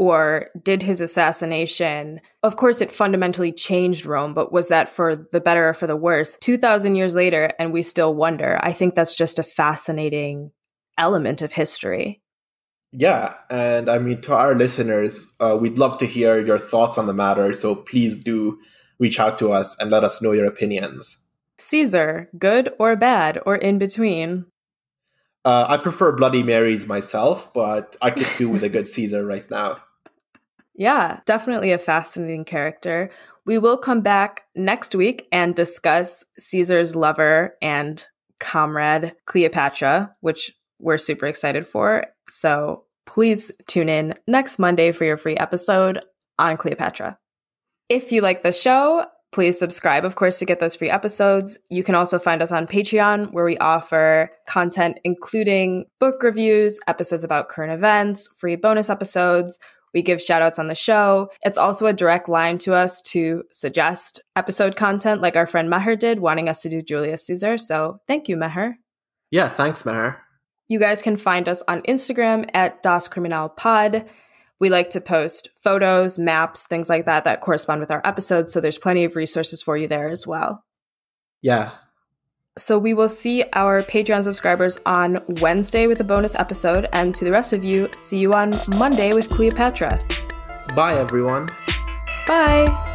or did his assassination, of course it fundamentally changed Rome, but was that for the better or for the worse? 2,000 years later and we still wonder. I think that's just a fascinating element of history. Yeah, and I mean, to our listeners, we'd love to hear your thoughts on the matter, so please do reach out to us and let us know your opinions. Caesar, good or bad, or in between? I prefer Bloody Marys myself, but I could do with a good Caesar right now. Yeah, definitely a fascinating character. We will come back next week and discuss Caesar's lover and comrade, Cleopatra, which we're super excited for. So please tune in next Monday for your free episode on Cleopatra. If you like the show, please subscribe, of course, to get those free episodes. You can also find us on Patreon, where we offer content including book reviews, episodes about current events, free bonus episodes. We give shout-outs on the show. It's also a direct line to us to suggest episode content, like our friend Meher did, wanting us to do Julius Caesar. So thank you, Meher. Yeah, thanks, Meher. You guys can find us on Instagram at DasCriminalPod. We like to post photos, maps, things like that that correspond with our episodes, so there's plenty of resources for you there as well. Yeah. So we will see our Patreon subscribers on Wednesday with a bonus episode, and to the rest of you, see you on Monday with Cleopatra. Bye, everyone. Bye.